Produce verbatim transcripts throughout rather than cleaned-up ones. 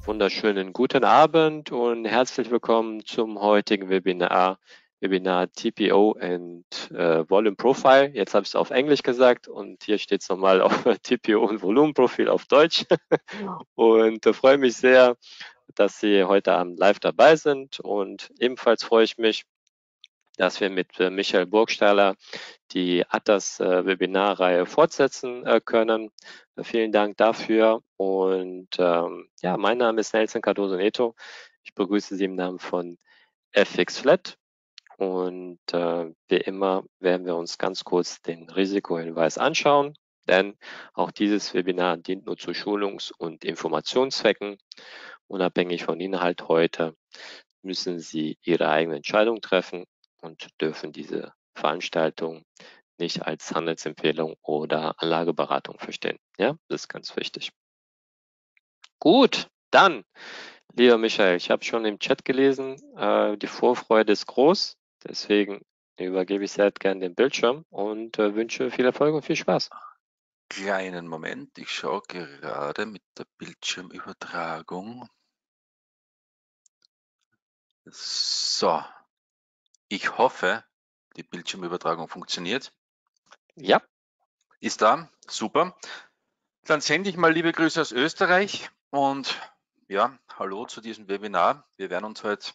Einen wunderschönen guten Abend und herzlich willkommen zum heutigen Webinar, Webinar T P O und äh, Volumenprofil. Jetzt habe ich es auf Englisch gesagt und hier steht es nochmal auf T P O und Volumenprofil auf Deutsch. Und äh, freue mich sehr, dass Sie heute Abend live dabei sind, und ebenfalls freue ich mich, dass wir mit äh, Michael Burgstaller die A T A S äh, Webinarreihe fortsetzen äh, können. Äh, vielen Dank dafür. Und ähm, ja, mein Name ist Nelson Cardoso Neto. Ich begrüße Sie im Namen von F X Flat. Und äh, wie immer werden wir uns ganz kurz den Risikohinweis anschauen, denn auch dieses Webinar dient nur zu Schulungs- und Informationszwecken. Unabhängig von Inhalt heute müssen Sie Ihre eigene Entscheidung treffen und dürfen diese Veranstaltung nicht als Handelsempfehlung oder Anlageberatung verstehen. Ja, das ist ganz wichtig. Gut, dann, lieber Michael, ich habe schon im Chat gelesen, äh, die Vorfreude ist groß, deswegen übergebe ich sehr gerne den Bildschirm und äh, wünsche viel Erfolg und viel Spaß. Kleinen Moment, ich schaue gerade mit der Bildschirmübertragung. So. Ich hoffe, die Bildschirmübertragung funktioniert. Ja. Ist da. Super. Dann sende ich mal liebe Grüße aus Österreich und ja, hallo zu diesem Webinar. Wir werden uns heute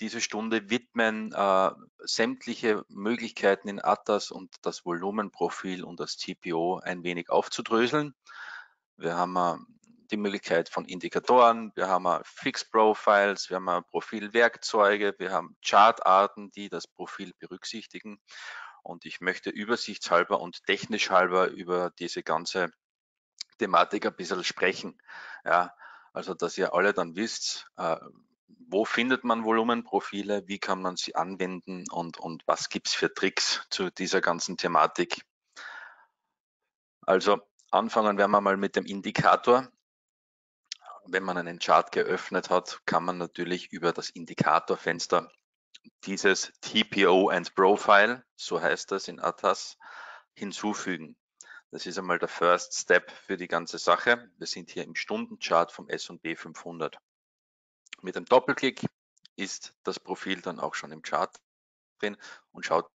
diese Stunde widmen, äh, sämtliche Möglichkeiten in A T A S und das Volumenprofil und das T P O ein wenig aufzudröseln. Wir haben äh, die Möglichkeit von Indikatoren, wir haben Fixed Profiles, wir haben Profilwerkzeuge, wir haben Chartarten, die das Profil berücksichtigen, und ich möchte übersichtshalber und technisch halber über diese ganze Thematik ein bisschen sprechen. Ja, also, dass ihr alle dann wisst, äh, wo findet man Volumenprofile, wie kann man sie anwenden und, und was gibt es für Tricks zu dieser ganzen Thematik. Also, anfangen werden wir mal mit dem Indikator. Wenn man einen Chart geöffnet hat, kann man natürlich über das Indikatorfenster dieses T P O and Profile, so heißt das in A T A S, hinzufügen. Das ist einmal der First Step für die ganze Sache. Wir sind hier im Stundenchart vom S und P fünfhundert. Mit einem Doppelklick ist das Profil dann auch schon im Chart drin und schaut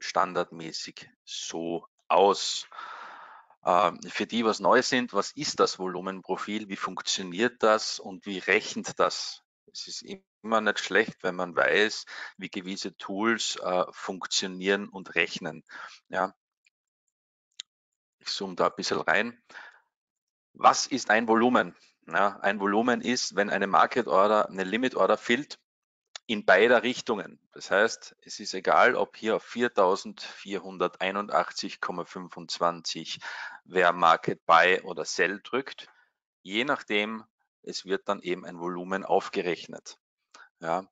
standardmäßig so aus. Für die, was neu sind, was ist das Volumenprofil, wie funktioniert das und wie rechnet das? Es ist immer nicht schlecht, wenn man weiß, wie gewisse Tools äh, funktionieren und rechnen. Ja. Ich zoome da ein bisschen rein. Was ist ein Volumen? Ja, ein Volumen ist, wenn eine Market Order, eine Limit Order fällt in beider Richtungen. Das heißt, es ist egal, ob hier auf viertausendvierhunderteinundachtzig Komma fünfundzwanzig wer Market Buy oder Sell drückt. Je nachdem, es wird dann eben ein Volumen aufgerechnet. Ja.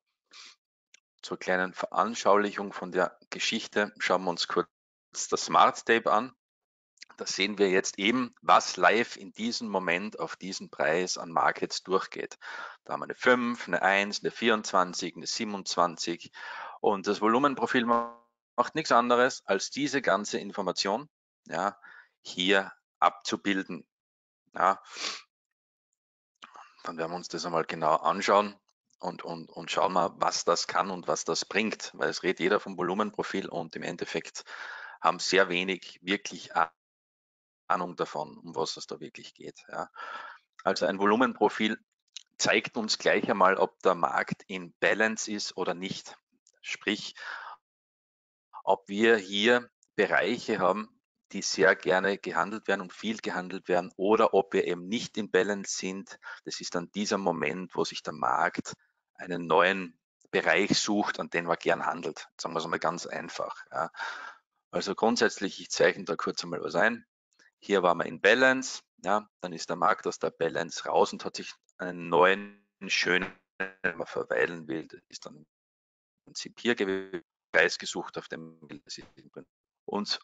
Zur kleinen Veranschaulichung von der Geschichte schauen wir uns kurz das Smart Tape an. Da sehen wir jetzt eben, was live in diesem Moment auf diesen Preis an Markets durchgeht. Da haben wir eine fünf, eine eins, eine vierundzwanzig, eine siebenundzwanzig, und das Volumenprofil macht nichts anderes, als diese ganze Information, ja, hier abzubilden. Ja. Dann werden wir uns das einmal genau anschauen und, und, und schauen mal, was das kann und was das bringt, weil es redet jeder vom Volumenprofil und im Endeffekt haben sehr wenig wirklich Ahnung Ahnung davon, um was es da wirklich geht. Ja. Also ein Volumenprofil zeigt uns gleich einmal, ob der Markt in Balance ist oder nicht. Sprich, ob wir hier Bereiche haben, die sehr gerne gehandelt werden und viel gehandelt werden, oder ob wir eben nicht in Balance sind. Das ist dann dieser Moment, wo sich der Markt einen neuen Bereich sucht, an den man gern handelt. Sagen wir es mal ganz einfach. Ja. Also grundsätzlich, ich zeichne da kurz einmal was ein. Hier waren wir in Balance, ja, dann ist der Markt aus der Balance raus und hat sich einen neuen, schönen, wenn man verweilen will, ist dann im Prinzip hier gewesen, Preis gesucht auf dem. Und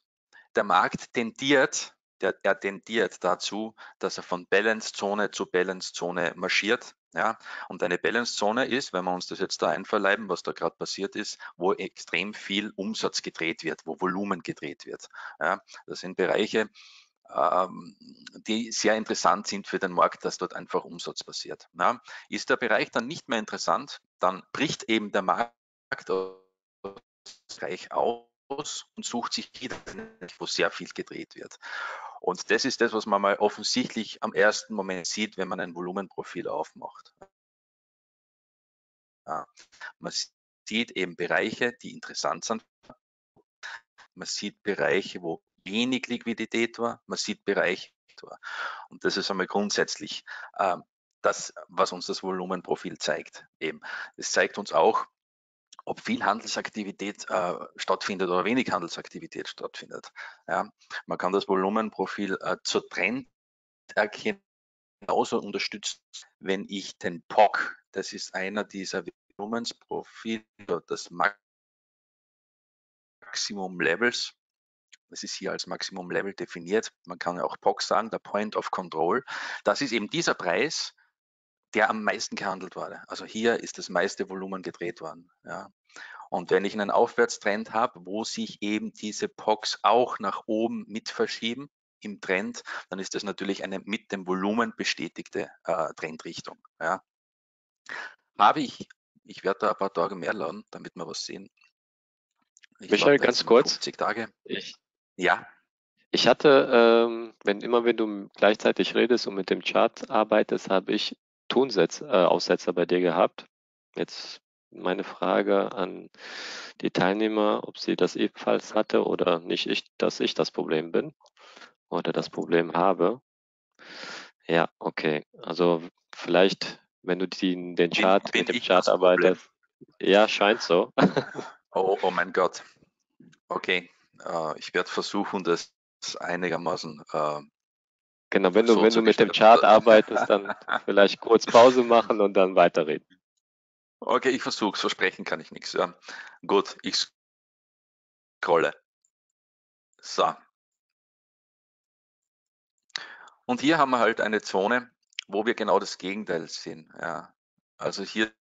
der Markt tendiert, der, der tendiert dazu, dass er von Balance-Zone zu Balance-Zone marschiert. Ja. Und eine Balance-Zone ist, wenn wir uns das jetzt da einverleiben, was da gerade passiert ist, wo extrem viel Umsatz gedreht wird, wo Volumen gedreht wird. Ja. Das sind Bereiche, die sehr interessant sind für den Markt, dass dort einfach Umsatz passiert. Ja, ist der Bereich dann nicht mehr interessant, dann bricht eben der Markt aus und sucht sich wieder, wo sehr viel gedreht wird. Und das ist das, was man mal offensichtlich am ersten Moment sieht, wenn man ein Volumenprofil aufmacht. Ja, man sieht eben Bereiche, die interessant sind. Man sieht Bereiche, wo wenig Liquidität war, man sieht Bereiche. Und das ist einmal grundsätzlich äh, das, was uns das Volumenprofil zeigt. Eben. Es zeigt uns auch, ob viel Handelsaktivität äh, stattfindet oder wenig Handelsaktivität stattfindet. Ja, man kann das Volumenprofil äh, zur Trenderkennung genauso unterstützen, wenn ich den P O C, das ist einer dieser Volumensprofile, das Maximum Levels, das ist hier als Maximum Level definiert, man kann ja auch P O C sagen, der Point of Control, das ist eben dieser Preis, der am meisten gehandelt wurde. Also hier ist das meiste Volumen gedreht worden. Ja. Und wenn ich einen Aufwärtstrend habe, wo sich eben diese P O Cs auch nach oben mit verschieben im Trend, dann ist das natürlich eine mit dem Volumen bestätigte äh, Trendrichtung. Ja. Habe ich, ich werde da ein paar Tage mehr laden, damit wir was sehen. Ich Michael, ganz kurz. fünfzig Tage. Ich, ja. Ich hatte, ähm, wenn immer wenn du gleichzeitig redest und mit dem Chart arbeitest, habe ich Tonsetz, äh, Aussetzer bei dir gehabt. Jetzt meine Frage an die Teilnehmer, ob sie das ebenfalls hatte oder nicht, ich, dass ich das Problem bin oder das Problem habe. Ja, okay. Also vielleicht, wenn du die, den Chart bin, bin mit dem Chart arbeitest. Problem? Ja, scheint so. Oh, oh mein Gott. Okay, uh, ich werde versuchen, das einigermaßen uh, Genau, wenn du, so wenn du mit dem Chart arbeitest, dann vielleicht kurz Pause machen und dann weiterreden. Okay, ich versuche es, versprechen kann ich nichts. Ja. Gut, ich scrolle. So. Und hier haben wir halt eine Zone, wo wir genau das Gegenteil sehen. Ja. Also hier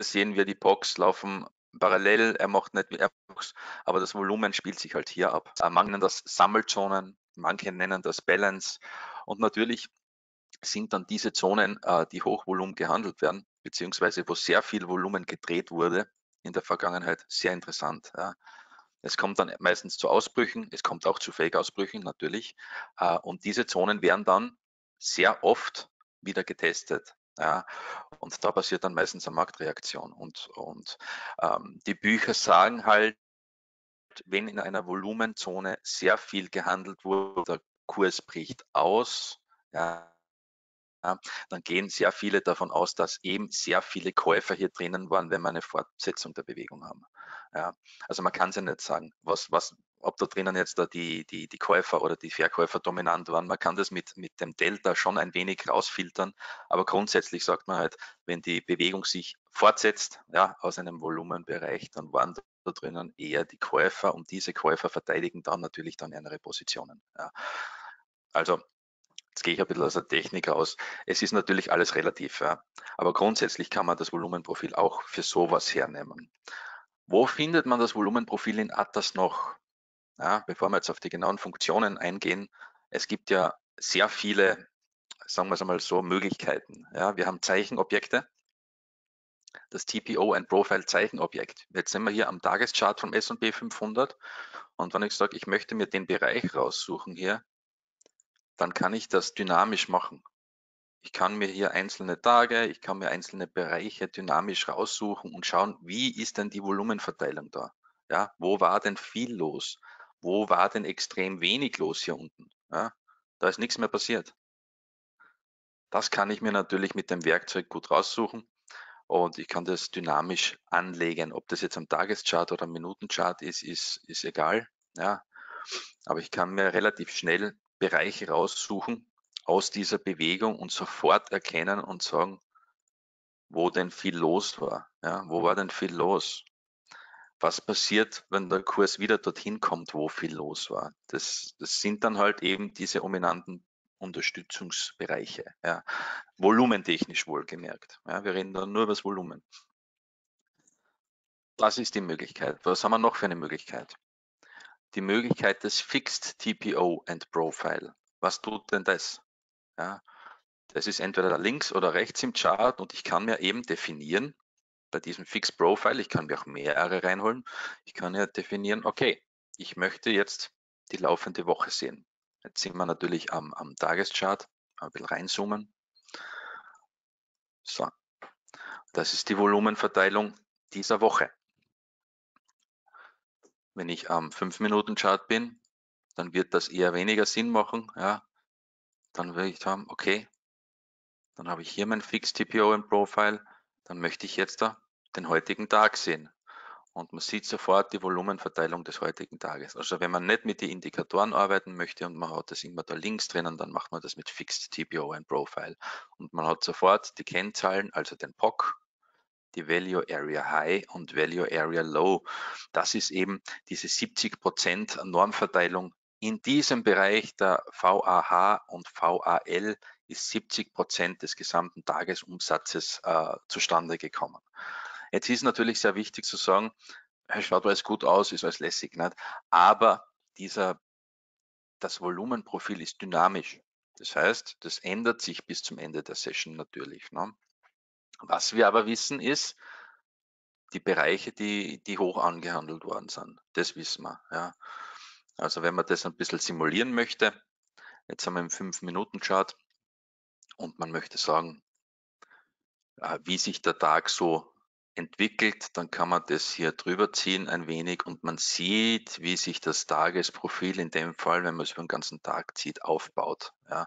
sehen wir, die P O Cs laufen parallel, er macht nicht wie Airbox, aber das Volumen spielt sich halt hier ab. Manche nennen das Sammelzonen, manche nennen das Balance und natürlich sind dann diese Zonen, die Hochvolumen gehandelt werden, beziehungsweise wo sehr viel Volumen gedreht wurde in der Vergangenheit, sehr interessant. Es kommt dann meistens zu Ausbrüchen, es kommt auch zu Fake-Ausbrüchen natürlich und diese Zonen werden dann sehr oft wieder getestet. Ja, und da passiert dann meistens eine Marktreaktion. Und, und ähm, die Bücher sagen halt, wenn in einer Volumenzone sehr viel gehandelt wurde, der Kurs bricht aus, ja, ja, dann gehen sehr viele davon aus, dass eben sehr viele Käufer hier drinnen waren, wenn wir eine Fortsetzung der Bewegung haben. Ja, also man kann es ja nicht sagen, was, was, ob da drinnen jetzt da die, die, die Käufer oder die Verkäufer dominant waren. Man kann das mit, mit dem Delta schon ein wenig rausfiltern, aber grundsätzlich sagt man halt, wenn die Bewegung sich fortsetzt, ja, aus einem Volumenbereich, dann waren da drinnen eher die Käufer und diese Käufer verteidigen dann natürlich dann andere Positionen. Ja. Also jetzt gehe ich ein bisschen aus der Technik aus. Es ist natürlich alles relativ, ja, aber grundsätzlich kann man das Volumenprofil auch für sowas hernehmen. Wo findet man das Volumenprofil in ATAS noch? Ja, bevor wir jetzt auf die genauen Funktionen eingehen, es gibt ja sehr viele, sagen wir es einmal so, Möglichkeiten. Ja, wir haben Zeichenobjekte, das T P O, ein Profil-Zeichenobjekt. Jetzt sind wir hier am Tageschart vom S und P fünfhundert und wenn ich sage, ich möchte mir den Bereich raussuchen hier, dann kann ich das dynamisch machen. Ich kann mir hier einzelne Tage, ich kann mir einzelne Bereiche dynamisch raussuchen und schauen, wie ist denn die Volumenverteilung da? Ja, wo war denn viel los? Wo war denn extrem wenig los hier unten? Ja, da ist nichts mehr passiert. Das kann ich mir natürlich mit dem Werkzeug gut raussuchen und ich kann das dynamisch anlegen. Ob das jetzt am Tageschart oder am Minutenchart ist, ist, ist egal. Ja, aber ich kann mir relativ schnell Bereiche raussuchen aus dieser Bewegung und sofort erkennen und sagen, wo denn viel los war. Ja, wo war denn viel los? Was passiert, wenn der Kurs wieder dorthin kommt, wo viel los war? Das, das sind dann halt eben diese dominanten Unterstützungsbereiche, ja. Volumentechnisch wohlgemerkt. Ja, wir reden dann nur über das Volumen. Das ist die Möglichkeit. Was haben wir noch für eine Möglichkeit? Die Möglichkeit des Fixed T P O and Profile. Was tut denn das? Ja, das ist entweder links oder rechts im Chart und ich kann mir eben definieren, bei diesem Fixed Profile, ich kann mir auch mehrere reinholen, ich kann ja definieren, okay, ich möchte jetzt die laufende Woche sehen. Jetzt sind wir natürlich am, am Tageschart, ein bisschen reinzoomen. So, das ist die Volumenverteilung dieser Woche. Wenn ich am fünf Minuten Chart bin, dann wird das eher weniger Sinn machen. Ja. Dann will ich haben, okay, dann habe ich hier mein Fixed T P O im Profile, dann möchte ich jetzt da den heutigen Tag sehen. Und man sieht sofort die Volumenverteilung des heutigen Tages. Also wenn man nicht mit den Indikatoren arbeiten möchte und man hat das immer da links drinnen, dann macht man das mit Fixed T P O and Profile. Und man hat sofort die Kennzahlen, also den P O C, die Value Area High und Value Area Low. Das ist eben diese siebzig Prozent Normverteilung. In diesem Bereich der V A H und V A L ist siebzig Prozent des gesamten Tagesumsatzes äh, zustande gekommen. Jetzt ist natürlich sehr wichtig zu sagen, schaut alles gut aus, ist alles lässig, nicht? Aber dieser, das Volumenprofil ist dynamisch. Das heißt, das ändert sich bis zum Ende der Session natürlich, ne? Was wir aber wissen ist, die Bereiche, die, die hoch angehandelt worden sind, das wissen wir. Ja. Also wenn man das ein bisschen simulieren möchte, jetzt haben wir im fünf Minuten Chart und man möchte sagen, wie sich der Tag so entwickelt, dann kann man das hier drüber ziehen ein wenig und man sieht, wie sich das Tagesprofil in dem Fall, wenn man es über den ganzen Tag zieht, aufbaut. Ja.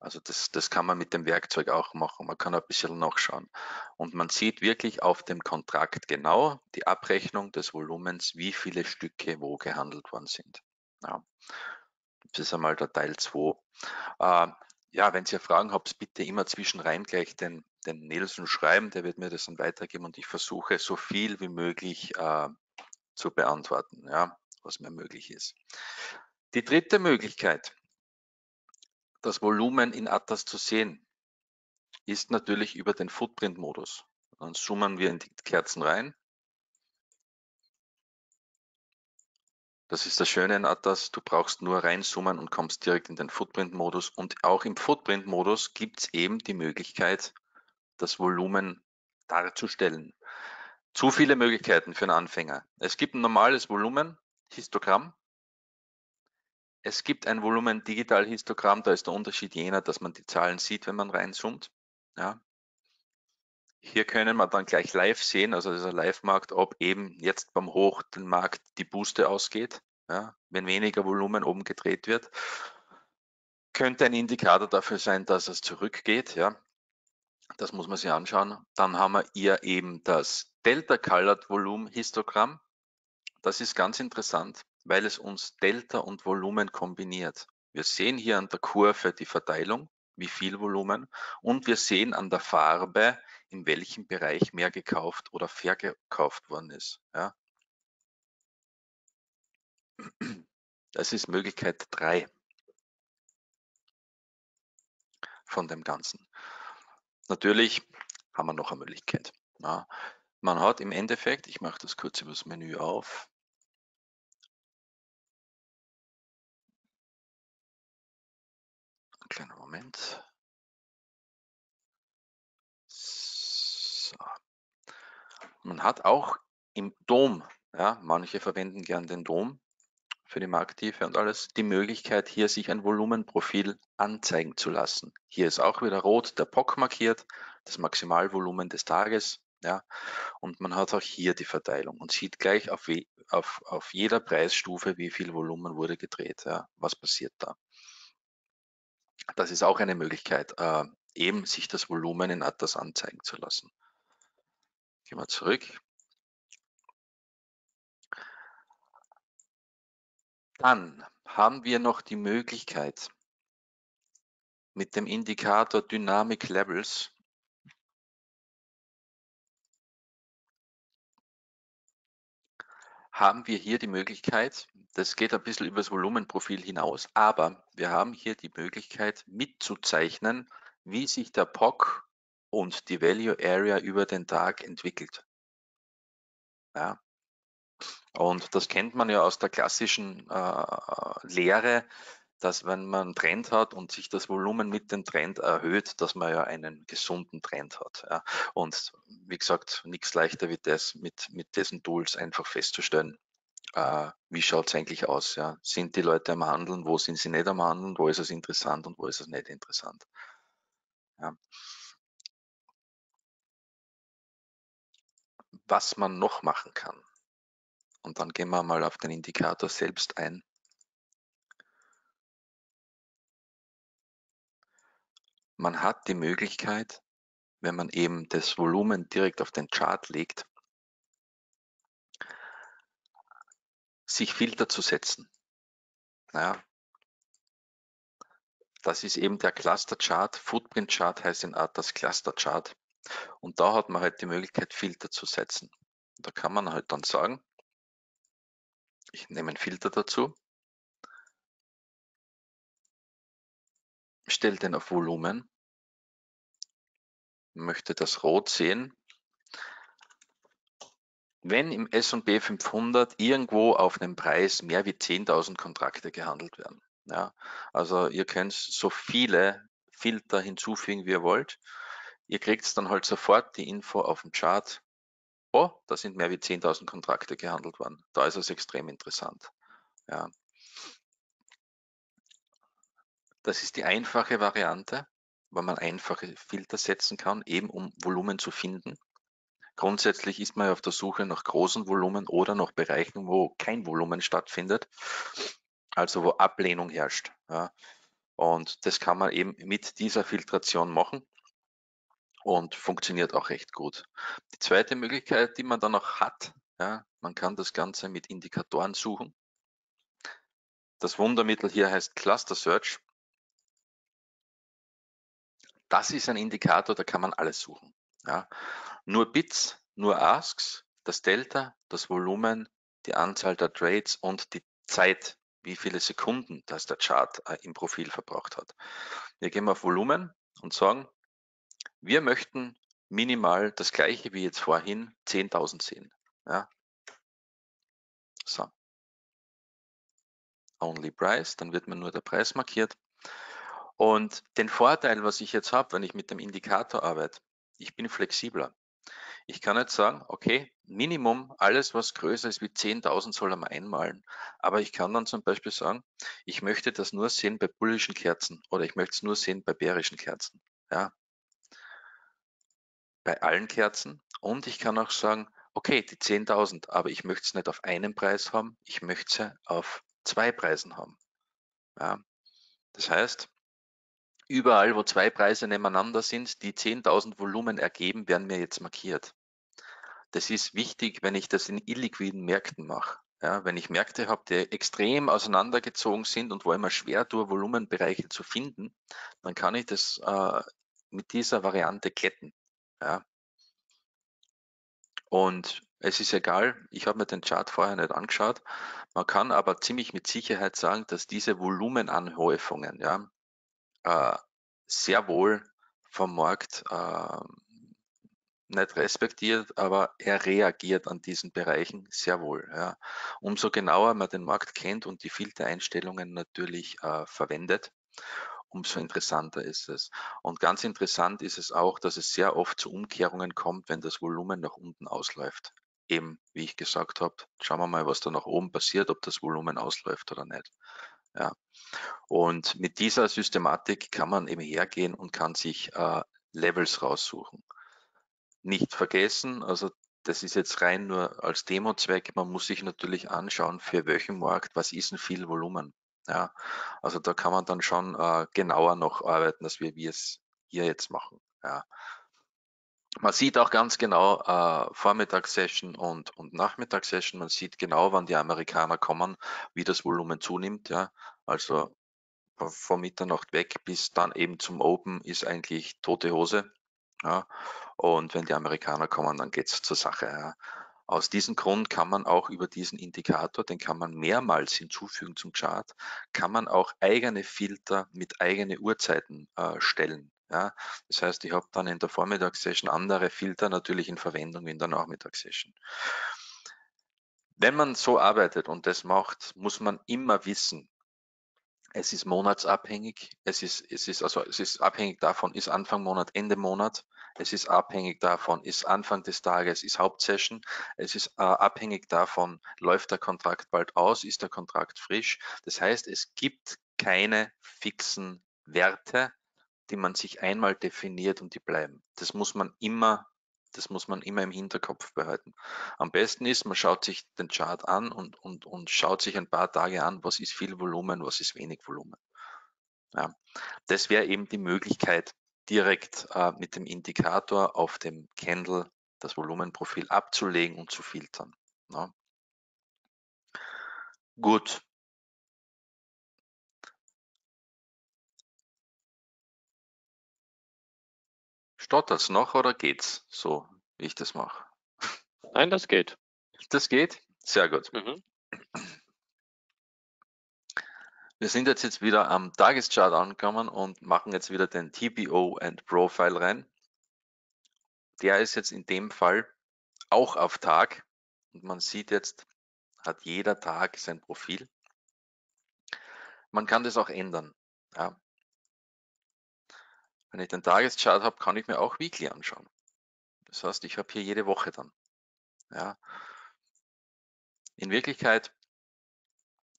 Also das, das kann man mit dem Werkzeug auch machen. Man kann ein bisschen nachschauen. Und man sieht wirklich auf dem Kontrakt genau die Abrechnung des Volumens, wie viele Stücke wo gehandelt worden sind. Ja. Das ist einmal der Teil zwei. Äh, ja, wenn ihr Fragen habt, bitte immer zwischenrein gleich den den Nelson schreiben, der wird mir das dann weitergeben und ich versuche so viel wie möglich äh, zu beantworten, ja, was mir möglich ist. Die dritte Möglichkeit, das Volumen in ATAS zu sehen, ist natürlich über den Footprint-Modus. Dann zoomen wir in die Kerzen rein. Das ist das Schöne in ATAS, du brauchst nur reinzoomen und kommst direkt in den Footprint-Modus. Und auch im Footprint-Modus gibt es eben die Möglichkeit, das Volumen darzustellen. Zu viele Möglichkeiten für einen Anfänger. Es gibt ein normales Volumen, Histogramm. Es gibt ein Volumen digital Histogramm, da ist der Unterschied jener, dass man die Zahlen sieht, wenn man reinzoomt. Ja. Hier können wir dann gleich live sehen, also dieser Live-Markt, ob eben jetzt beim Hoch den Markt die Booste ausgeht, ja, wenn weniger Volumen oben gedreht wird. Könnte ein Indikator dafür sein, dass es zurückgeht, ja. Das muss man sich anschauen. Dann haben wir hier eben das Delta Colored Volumen Histogramm. Das ist ganz interessant, weil es uns Delta und Volumen kombiniert. Wir sehen hier an der Kurve die Verteilung, wie viel Volumen, und wir sehen an der Farbe, in welchem Bereich mehr gekauft oder verkauft worden ist. Ja. Das ist Möglichkeit drei von dem Ganzen. Natürlich haben wir noch eine Möglichkeit. Ja, man hat im Endeffekt, ich mache das kurz über das Menü auf. Ein kleiner Moment. So. Man hat auch im D O M, ja, manche verwenden gern den D O M für die Markttiefe und alles, die Möglichkeit hier sich ein Volumenprofil anzeigen zu lassen. Hier ist auch wieder rot der P O C markiert, das Maximalvolumen des Tages, ja, und man hat auch hier die Verteilung und sieht gleich auf, wie, auf, auf jeder Preisstufe, wie viel Volumen wurde gedreht, ja, was passiert da. Das ist auch eine Möglichkeit, äh, eben sich das Volumen in ATAS anzeigen zu lassen. Gehen wir zurück. Dann haben wir noch die Möglichkeit, mit dem Indikator Dynamic Levels haben wir hier die Möglichkeit, das geht ein bisschen über das Volumenprofil hinaus, aber wir haben hier die Möglichkeit mitzuzeichnen, wie sich der P O C und die Value Area über den Tag entwickelt. Ja. Und das kennt man ja aus der klassischen äh, Lehre, dass wenn man einen Trend hat und sich das Volumen mit dem Trend erhöht, dass man ja einen gesunden Trend hat. Ja. Und wie gesagt, nichts leichter wie das mit, mit diesen Tools einfach festzustellen, äh, wie schaut es eigentlich aus. Ja. Sind die Leute am Handeln, wo sind sie nicht am Handeln, wo ist es interessant und wo ist es nicht interessant. Ja. Was man noch machen kann. Und dann gehen wir mal auf den Indikator selbst ein. Man hat die Möglichkeit, wenn man eben das Volumen direkt auf den Chart legt, sich Filter zu setzen. Naja, das ist eben der Cluster Chart. Footprint Chart heißt in ATAS Cluster Chart. Und da hat man halt die Möglichkeit, Filter zu setzen. Da kann man halt dann sagen, ich nehme einen Filter dazu, stelle den auf Volumen, möchte das Rot sehen. Wenn im S und P fünfhundert irgendwo auf einem Preis mehr wie zehntausend Kontrakte gehandelt werden. Ja, also ihr könnt so viele Filter hinzufügen, wie ihr wollt. Ihr kriegt dann halt sofort die Info auf dem Chart, oh, da sind mehr wie zehntausend Kontrakte gehandelt worden. Da ist es extrem interessant. Ja. Das ist die einfache Variante, weil man einfache Filter setzen kann, eben um Volumen zu finden. Grundsätzlich ist man auf der Suche nach großen Volumen oder nach Bereichen, wo kein Volumen stattfindet, also wo Ablehnung herrscht. Ja. Und das kann man eben mit dieser Filtration machen. Und funktioniert auch recht gut. Die zweite Möglichkeit, die man dann auch hat, ja, man kann das Ganze mit Indikatoren suchen. Das Wundermittel hier heißt Cluster Search. Das ist ein Indikator, da kann man alles suchen. Ja. Nur Bids, nur Asks, das Delta, das Volumen, die Anzahl der Trades und die Zeit, wie viele Sekunden das der Chart äh, im Profil verbraucht hat. Wir gehen auf Volumen und sagen, wir möchten minimal das gleiche wie jetzt vorhin, zehntausend sehen. Ja. So. Only Price, dann wird mir nur der Preis markiert. Und den Vorteil, was ich jetzt habe, wenn ich mit dem Indikator arbeite, ich bin flexibler. Ich kann jetzt sagen, okay, Minimum, alles was größer ist wie zehntausend soll er mal einmalen. Aber ich kann dann zum Beispiel sagen, ich möchte das nur sehen bei bullischen Kerzen oder ich möchte es nur sehen bei bärischen Kerzen. Ja. Bei allen Kerzen und ich kann auch sagen, okay, die zehntausend, aber ich möchte es nicht auf einen Preis haben, ich möchte sie auf zwei Preisen haben. Ja. Das heißt, überall, wo zwei Preise nebeneinander sind, die zehntausend Volumen ergeben, werden mir jetzt markiert. Das ist wichtig, wenn ich das in illiquiden Märkten mache. Ja, wenn ich Märkte habe, die extrem auseinandergezogen sind und wo immer schwer tue, Volumenbereiche zu finden, dann kann ich das äh, mit dieser Variante glätten. Ja. Und es ist egal, ich habe mir den Chart vorher nicht angeschaut, man kann aber ziemlich mit Sicherheit sagen, dass diese Volumenanhäufungen ja, äh, sehr wohl vom Markt äh, nicht respektiert, aber er reagiert an diesen Bereichen sehr wohl. Ja. Umso genauer man den Markt kennt und die Filtereinstellungen natürlich äh, verwendet, umso interessanter ist es. Und ganz interessant ist es auch, dass es sehr oft zu Umkehrungen kommt, wenn das Volumen nach unten ausläuft. Eben, wie ich gesagt habe, schauen wir mal, was da nach oben passiert, ob das Volumen ausläuft oder nicht. Ja. Und mit dieser Systematik kann man eben hergehen und kann sich äh, Levels raussuchen. Nicht vergessen, also das ist jetzt rein nur als Demozweck, man muss sich natürlich anschauen, für welchen Markt, was ist denn viel Volumen? Ja, also da kann man dann schon äh, genauer noch arbeiten, als wir, wir es hier jetzt machen. Ja. Man sieht auch ganz genau äh, Vormittagssession und, und Nachmittagssession. Man sieht genau, wann die Amerikaner kommen, wie das Volumen zunimmt. Ja. Also von Mitternacht weg bis dann eben zum Open ist eigentlich tote Hose. Ja. Und wenn die Amerikaner kommen, dann geht es zur Sache. Ja. Aus diesem Grund kann man auch über diesen Indikator, den kann man mehrmals hinzufügen zum Chart, kann man auch eigene Filter mit eigenen Uhrzeiten äh, stellen. Ja, das heißt, ich habe dann in der Vormittagssession andere Filter natürlich in Verwendung wie in der Nachmittagssession. Wenn man so arbeitet und das macht, muss man immer wissen, es ist monatsabhängig, es ist, es ist, also es ist abhängig davon, ist Anfang Monat, Ende Monat, es ist abhängig davon, ist Anfang des Tages, ist Hauptsession, es ist äh, abhängig davon, läuft der Kontrakt bald aus, ist der Kontrakt frisch. Das heißt, es gibt keine fixen Werte, die man sich einmal definiert und die bleiben. Das muss man immer Das muss man immer im Hinterkopf behalten. Am besten ist, man schaut sich den Chart an und, und, und schaut sich ein paar Tage an, was ist viel Volumen, was ist wenig Volumen. Ja. Das wäre eben die Möglichkeit, direkt äh, mit dem Indikator auf dem Candle das Volumenprofil abzulegen und zu filtern. Ja. Gut. Stottert's noch oder geht's so, wie ich das mache? Nein, das geht. Das geht? Sehr gut. Mhm. Wir sind jetzt, jetzt wieder am Tageschart angekommen und machen jetzt wieder den T P O and Profile rein. Der ist jetzt in dem Fall auch auf Tag und man sieht jetzt, hat jeder Tag sein Profil. Man kann das auch ändern. Ja. Wenn ich den Tageschart habe, kann ich mir auch Weekly anschauen. Das heißt, ich habe hier jede Woche dann. Ja. In Wirklichkeit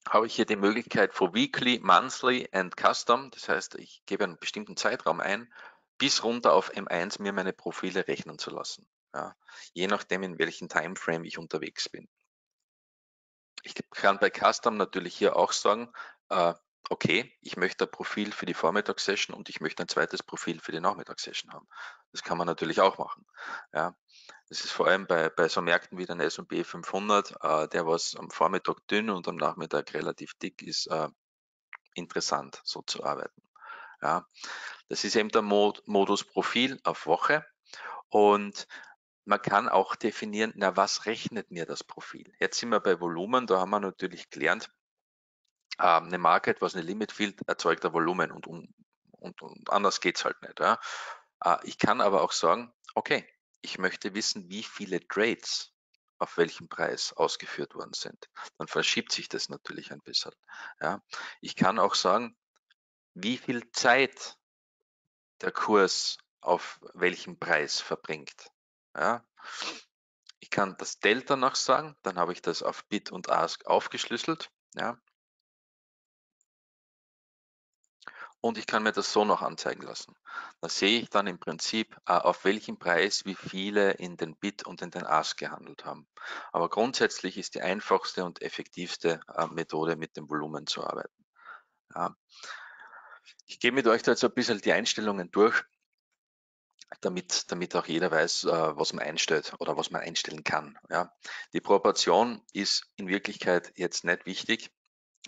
habe ich hier die Möglichkeit für Weekly, Monthly and Custom. Das heißt, ich gebe einen bestimmten Zeitraum ein, bis runter auf M eins mir meine Profile rechnen zu lassen. Ja. Je nachdem, in welchem Timeframe ich unterwegs bin. Ich kann bei Custom natürlich hier auch sagen, äh, okay, ich möchte ein Profil für die Vormittagssession und ich möchte ein zweites Profil für die Nachmittagssession haben. Das kann man natürlich auch machen. Ja, das ist vor allem bei, bei so Märkten wie den S und P fünfhundert, äh, der was am Vormittag dünn und am Nachmittag relativ dick ist, äh, interessant so zu arbeiten. Ja, das ist eben der Mod- Modus Profil auf Woche und man kann auch definieren, na was rechnet mir das Profil? Jetzt sind wir bei Volumen, da haben wir natürlich gelernt, eine Market, was eine Limit Field erzeugt, ein Volumen und, und, und anders geht es halt nicht. Ja. Ich kann aber auch sagen, okay, ich möchte wissen, wie viele Trades auf welchem Preis ausgeführt worden sind. Dann verschiebt sich das natürlich ein bisschen. Ja. Ich kann auch sagen, wie viel Zeit der Kurs auf welchem Preis verbringt. Ja. Ich kann das Delta noch sagen, dann habe ich das auf Bid und Ask aufgeschlüsselt. Ja. Und ich kann mir das so noch anzeigen lassen. Da sehe ich dann im Prinzip, auf welchem Preis wie viele in den Bid und in den Ask gehandelt haben. Aber grundsätzlich ist die einfachste und effektivste Methode, mit dem Volumen zu arbeiten. Ich gehe mit euch da jetzt ein bisschen die Einstellungen durch, damit, damit auch jeder weiß, was man einstellt oder was man einstellen kann. Die Proportion ist in Wirklichkeit jetzt nicht wichtig.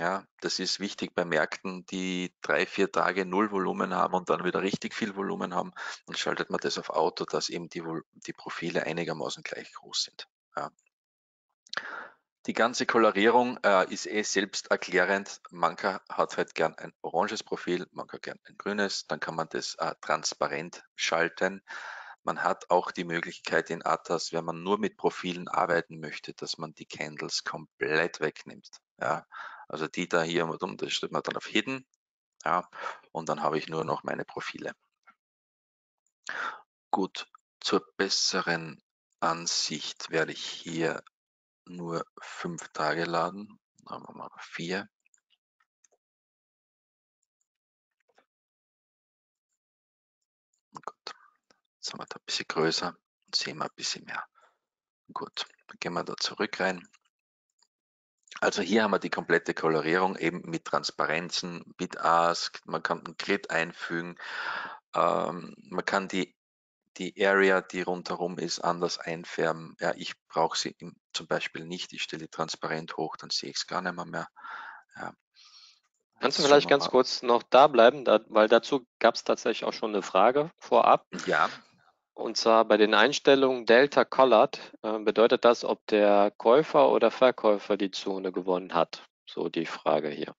Ja, das ist wichtig bei Märkten, die drei, vier Tage null Volumen haben und dann wieder richtig viel Volumen haben. Dann schaltet man das auf Auto, dass eben die, die Profile einigermaßen gleich groß sind. Ja. Die ganze Kolorierung äh, ist eh selbst erklärend. Mancher hat halt gern ein oranges Profil, mancher gern ein grünes. Dann kann man das äh, transparent schalten. Man hat auch die Möglichkeit in ATAS, wenn man nur mit Profilen arbeiten möchte, dass man die Candles komplett wegnimmt. Ja. Also die da hier, das stellt man dann auf Hidden, ja, und dann habe ich nur noch meine Profile. Gut, zur besseren Ansicht werde ich hier nur fünf Tage laden, dann haben wir mal vier. Gut, jetzt haben wir da ein bisschen größer und sehen wir ein bisschen mehr. Gut, dann gehen wir da zurück rein. Also hier haben wir die komplette Kolorierung eben mit Transparenzen, Bid Ask, man kann ein Grid einfügen, ähm, man kann die, die Area, die rundherum ist, anders einfärben. Ja, ich brauche sie im, zum Beispiel nicht, ich stelle die transparent hoch, dann sehe ich es gar nicht mehr. mehr. Ja. Kannst du vielleicht ganz kurz noch da bleiben, da, weil dazu gab es tatsächlich auch schon eine Frage vorab. Ja. Und zwar bei den Einstellungen Delta Colored äh, bedeutet das, ob der Käufer oder Verkäufer die Zone gewonnen hat. So die Frage hier.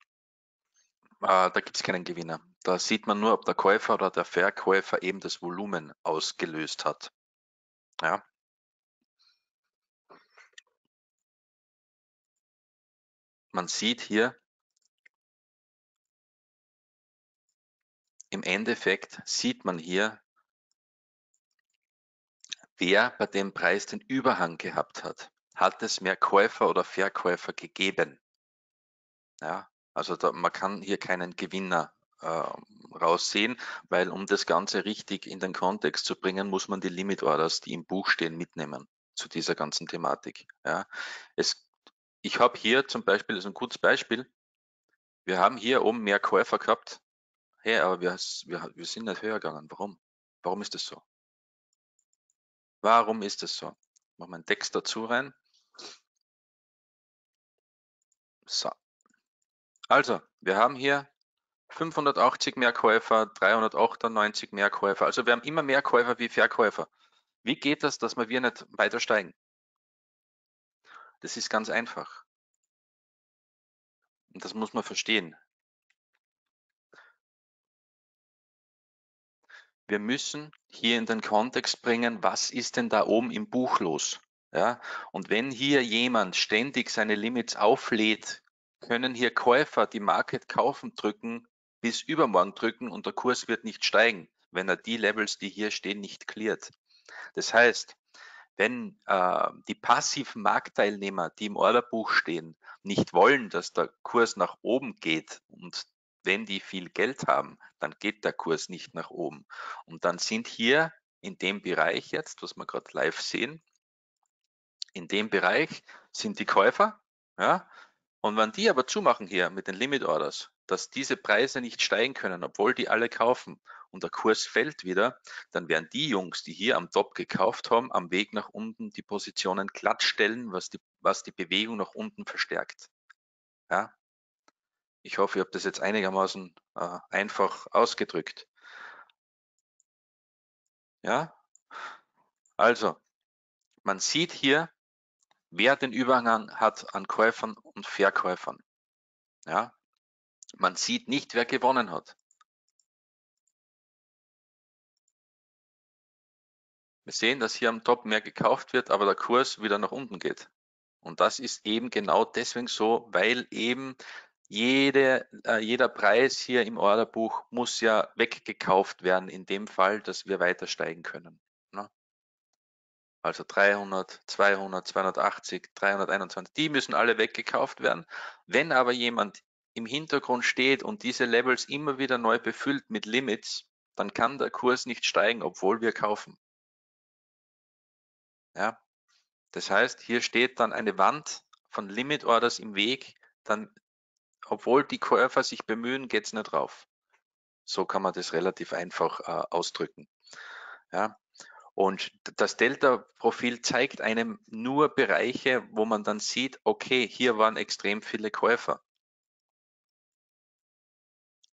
Ah, da gibt es keinen Gewinner. Da sieht man nur, ob der Käufer oder der Verkäufer eben das Volumen ausgelöst hat. Ja. Man sieht hier im Endeffekt, sieht man hier, wer bei dem Preis den Überhang gehabt hat. Hat es mehr Käufer oder Verkäufer gegeben? Ja, also da, man kann hier keinen Gewinner äh, raussehen, weil um das Ganze richtig in den Kontext zu bringen, muss man die Limit Orders, die im Buch stehen, mitnehmen zu dieser ganzen Thematik. Ja, es, ich habe hier zum Beispiel, das ist ein gutes Beispiel, wir haben hier oben mehr Käufer gehabt, hey, aber wir, wir, wir sind nicht höher gegangen. Warum? Warum ist das so? Warum ist das so? Machen wir einen Text dazu rein. So. Also, wir haben hier fünfhundertachtzig mehr Käufer, dreihundertachtundneunzig mehr Käufer. Also wir haben immer mehr Käufer wie Verkäufer. Wie geht das, dass wir nicht weiter steigen? Das ist ganz einfach. Und das muss man verstehen. Wir müssen hier in den Kontext bringen, was ist denn da oben im Buch los? Ja? Und wenn hier jemand ständig seine Limits auflädt, können hier Käufer die Market kaufen drücken, bis übermorgen drücken und der Kurs wird nicht steigen, wenn er die Levels, die hier stehen, nicht cleart. Das heißt, wenn äh, die passiven Marktteilnehmer, die im Orderbuch stehen, nicht wollen, dass der Kurs nach oben geht und wenn die viel Geld haben, dann geht der Kurs nicht nach oben. Und dann sind hier in dem Bereich jetzt, was wir gerade live sehen, in dem Bereich sind die Käufer, ja, und wenn die aber zumachen hier mit den Limit Orders, dass diese Preise nicht steigen können, obwohl die alle kaufen und der Kurs fällt wieder, dann werden die Jungs, die hier am Top gekauft haben, am Weg nach unten die Positionen glattstellen, was die, was die Bewegung nach unten verstärkt. Ja. Ich hoffe, ich habe das jetzt einigermaßen äh, einfach ausgedrückt. Ja, also man sieht hier, wer den Überhang hat an Käufern und Verkäufern. Ja, man sieht nicht, wer gewonnen hat. Wir sehen, dass hier am Top mehr gekauft wird, aber der Kurs wieder nach unten geht. Und das ist eben genau deswegen so, weil eben Jede, äh, jeder Preis hier im Orderbuch muss ja weggekauft werden, in dem Fall, dass wir weiter steigen können. Ne? Also dreihundert, zweihundert, zweihundertachtzig, dreihunderteinundzwanzig, die müssen alle weggekauft werden. Wenn aber jemand im Hintergrund steht und diese Levels immer wieder neu befüllt mit Limits, dann kann der Kurs nicht steigen, obwohl wir kaufen. Ja? Das heißt, hier steht dann eine Wand von Limit Orders im Weg, dann obwohl die Käufer sich bemühen, geht es nicht rauf. So kann man das relativ einfach äh, ausdrücken. Ja? Und das Delta-Profil zeigt einem nur Bereiche, wo man dann sieht, okay, hier waren extrem viele Käufer.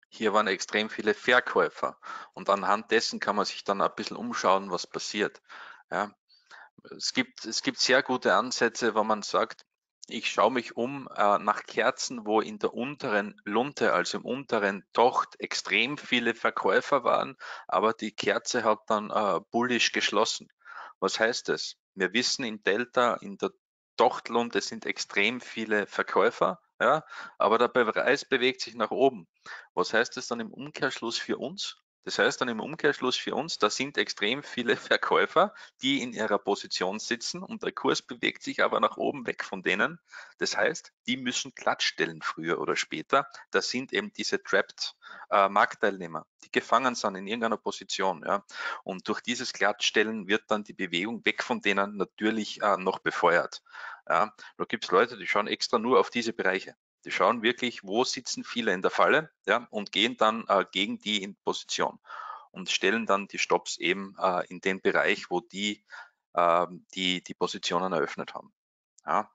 Hier waren extrem viele Verkäufer. Und anhand dessen kann man sich dann ein bisschen umschauen, was passiert. Ja? Es gibt, es gibt sehr gute Ansätze, wo man sagt, ich schaue mich um äh, nach Kerzen, wo in der unteren Lunte, also im unteren Docht, extrem viele Verkäufer waren, aber die Kerze hat dann äh, bullisch geschlossen. Was heißt das? Wir wissen im Delta, in der Dochtlunte sind extrem viele Verkäufer, ja, aber der Preis bewegt sich nach oben. Was heißt das dann im Umkehrschluss für uns? Das heißt dann im Umkehrschluss für uns, da sind extrem viele Verkäufer, die in ihrer Position sitzen und der Kurs bewegt sich aber nach oben weg von denen. Das heißt, die müssen glattstellen früher oder später. Das sind eben diese Trapped äh, Marktteilnehmer, die gefangen sind in irgendeiner Position. Ja. Und durch dieses Glattstellen wird dann die Bewegung weg von denen natürlich äh, noch befeuert. Ja. Da gibt es Leute, die schauen extra nur auf diese Bereiche. Die schauen wirklich, wo sitzen viele in der Falle, ja, und gehen dann äh, gegen die in Position und stellen dann die Stops eben äh, in den Bereich, wo die, äh, die die Positionen eröffnet haben. Ja.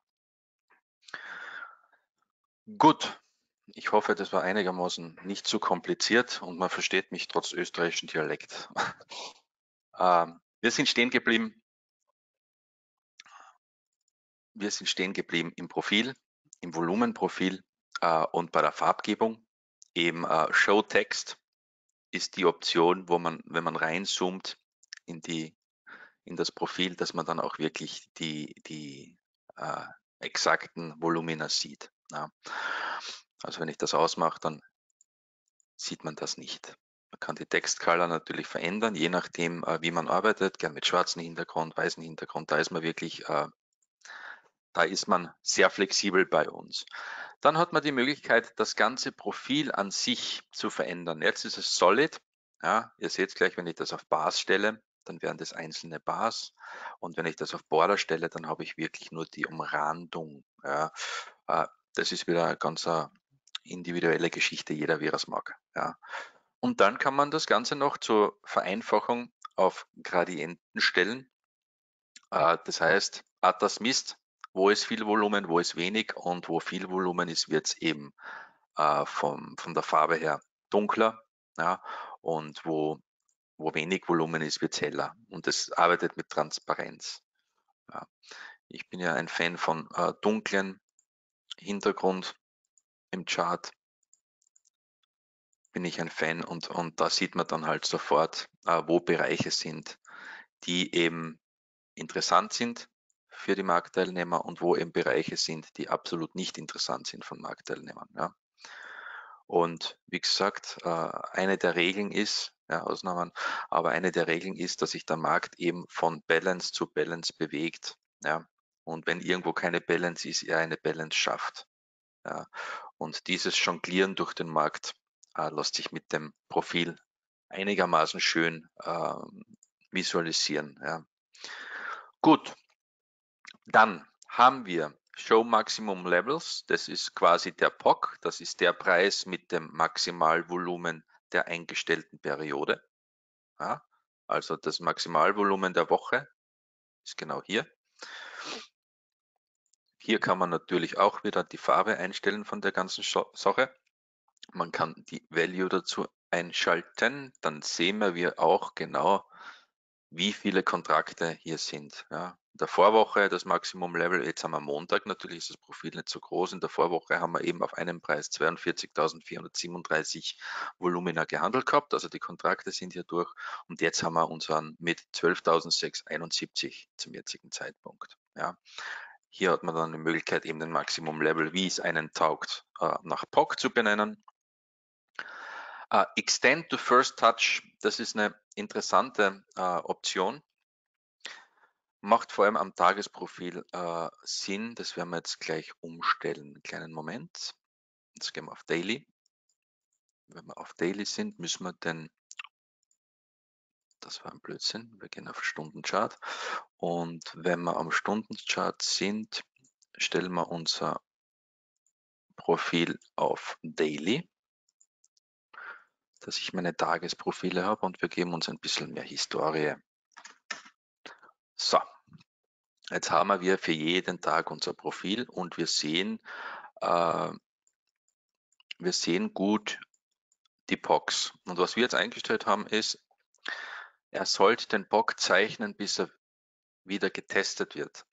Gut, ich hoffe, das war einigermaßen nicht zu kompliziert und man versteht mich trotz österreichischen Dialekt. äh, wir sind stehen geblieben. Wir sind stehen geblieben im Profil, im Volumenprofil äh, und bei der Farbgebung, eben äh, Show Text. ist die Option, wo man, wenn man reinzoomt in, die, in das Profil, dass man dann auch wirklich die, die äh, exakten Volumina sieht. Ja. Also wenn ich das ausmache, dann sieht man das nicht. Man kann die Text-Color natürlich verändern, je nachdem, äh, wie man arbeitet, gern mit schwarzem Hintergrund, weißem Hintergrund, da ist man wirklich, äh, da ist man sehr flexibel bei uns. Dann hat man die Möglichkeit, das ganze Profil an sich zu verändern. Jetzt ist es solid. Ja, ihr seht es gleich, wenn ich das auf Bars stelle, dann wären das einzelne Bars. Und wenn ich das auf Border stelle, dann habe ich wirklich nur die Umrandung. Ja, äh, das ist wieder eine ganz individuelle Geschichte, jeder wie er es mag. Ja. Und dann kann man das Ganze noch zur Vereinfachung auf Gradienten stellen. Äh, das heißt, A T A S misst, wo ist viel Volumen, wo ist wenig, und wo viel Volumen ist, wird es eben äh, vom, von der Farbe her dunkler, ja, und wo, wo wenig Volumen ist, wird es heller, und es arbeitet mit Transparenz. Ja. Ich bin ja ein Fan von äh, dunklen Hintergrund im Chart, bin ich ein Fan, und, und da sieht man dann halt sofort, äh, wo Bereiche sind, die eben interessant sind für die Marktteilnehmer und wo eben Bereiche sind, die absolut nicht interessant sind von Marktteilnehmern. Ja. Und wie gesagt, eine der Regeln ist, ja, Ausnahmen, aber eine der Regeln ist, dass sich der Markt eben von Balance zu Balance bewegt. Ja. Und wenn irgendwo keine Balance ist, er eine Balance schafft. Ja. Und dieses Jonglieren durch den Markt äh, lässt sich mit dem Profil einigermaßen schön äh, visualisieren. Ja. Gut. Dann haben wir Show Maximum Levels, das ist quasi der P O C, das ist der Preis mit dem Maximalvolumen der eingestellten Periode. Ja, also das Maximalvolumen der Woche ist genau hier. Hier kann man natürlich auch wieder die Farbe einstellen von der ganzen Sache. Man kann die Value dazu einschalten, dann sehen wir auch genau, wie viele Kontrakte hier sind. Ja. In der Vorwoche das Maximum Level, jetzt haben wir Montag, natürlich ist das Profil nicht so groß. In der Vorwoche haben wir eben auf einem Preis zweiundvierzigtausendvierhundertsiebenunddreißig Volumina gehandelt gehabt, also die Kontrakte sind hier durch, und jetzt haben wir unseren mit zwölftausendsechshunderteinundsiebzig zum jetzigen Zeitpunkt. Ja. Hier hat man dann die Möglichkeit, eben den Maximum Level, wie es einen taugt, nach P O C zu benennen. Uh, Extend to First Touch, das ist eine interessante uh, Option. Macht vor allem am Tagesprofil uh, Sinn. Das werden wir jetzt gleich umstellen. Einen kleinen Moment. Jetzt gehen wir auf Daily. Wenn wir auf Daily sind, müssen wir den... Das war ein Blödsinn. Wir gehen auf Stundenchart. Und wenn wir am Stundenchart sind, stellen wir unser Profil auf Daily, dass ich meine Tagesprofile habe, und wir geben uns ein bisschen mehr Historie. So, jetzt haben wir für jeden Tag unser Profil, und wir sehen, äh, wir sehen gut die P O Cs. Und was wir jetzt eingestellt haben ist, er sollte den P O C zeichnen, bis er wieder getestet wird.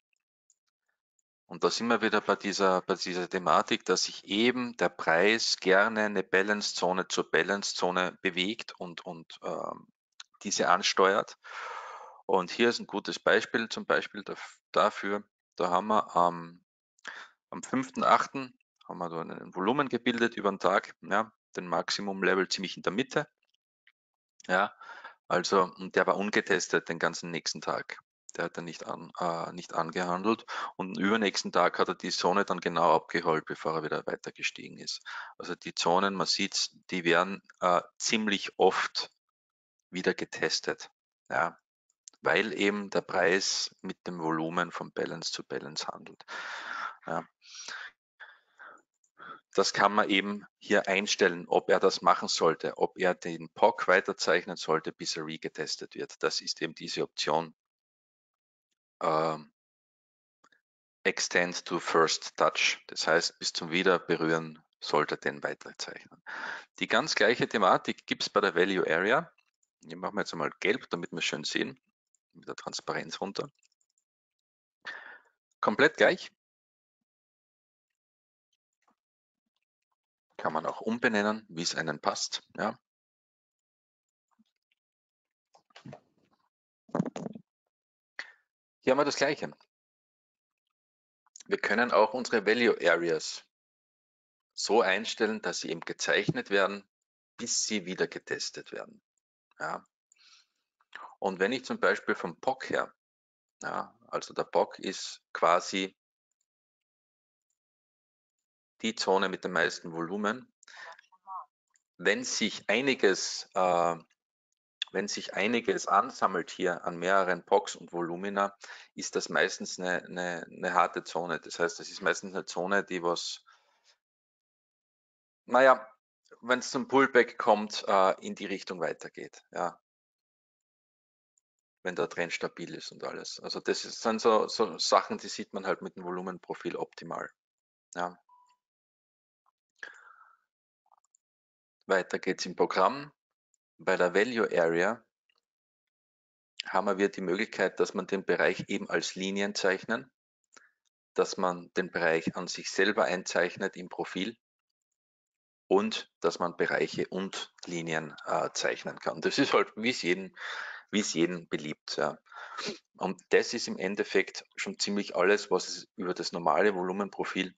Und da sind wir wieder bei dieser, bei dieser Thematik, dass sich eben der Preis gerne eine Balance-Zone zur Balance-Zone bewegt und, und ähm, diese ansteuert. Und hier ist ein gutes Beispiel zum Beispiel dafür. Da haben wir ähm, am fünften achten haben wir da ein Volumen gebildet über den Tag, ja, den Maximum-Level ziemlich in der Mitte. Ja, also, und der war ungetestet den ganzen nächsten Tag. Der hat er nicht, an, äh, nicht angehandelt, und am übernächsten Tag hat er die Zone dann genau abgeholt, bevor er wieder weiter gestiegen ist. Also die Zonen, man sieht, die werden äh, ziemlich oft wieder getestet, ja, weil eben der Preis mit dem Volumen von Balance zu Balance handelt. Ja. Das kann man eben hier einstellen, ob er das machen sollte, ob er den P O C weiterzeichnen sollte, bis er regetestet wird. Das ist eben diese Option. Uh, extend to First Touch, das heißt, bis zum Wiederberühren sollte den weiterzeichnen. Die ganz gleiche Thematik gibt es bei der Value Area. Die machen wir jetzt einmal gelb, damit wir es schön sehen, mit der Transparenz runter. Komplett gleich. Kann man auch umbenennen, wie es einen passt. Ja. Hier haben wir das Gleiche. Wir können auch unsere Value Areas so einstellen, dass sie eben gezeichnet werden, bis sie wieder getestet werden. Ja. Und wenn ich zum Beispiel vom P O C her, ja, also der P O C ist quasi die Zone mit dem meisten Volumen, wenn sich einiges, äh, wenn sich einiges ansammelt hier an mehreren P O Cs und Volumina, ist das meistens eine, eine, eine harte Zone. Das heißt, das ist meistens eine Zone, die was, naja, wenn es zum Pullback kommt, äh, in die Richtung weitergeht. Ja. Wenn der Trend stabil ist und alles. Also das sind so, so Sachen, die sieht man halt mit dem Volumenprofil optimal. Ja. Weiter geht's im Programm. Bei der Value Area haben wir die Möglichkeit, dass man den Bereich eben als Linien zeichnen, dass man den Bereich an sich selber einzeichnet im Profil und dass man Bereiche und Linien äh, zeichnen kann. Das ist halt, wie es jeden, wie es jeden beliebt. Ja. Und das ist im Endeffekt schon ziemlich alles, was es über das normale Volumenprofil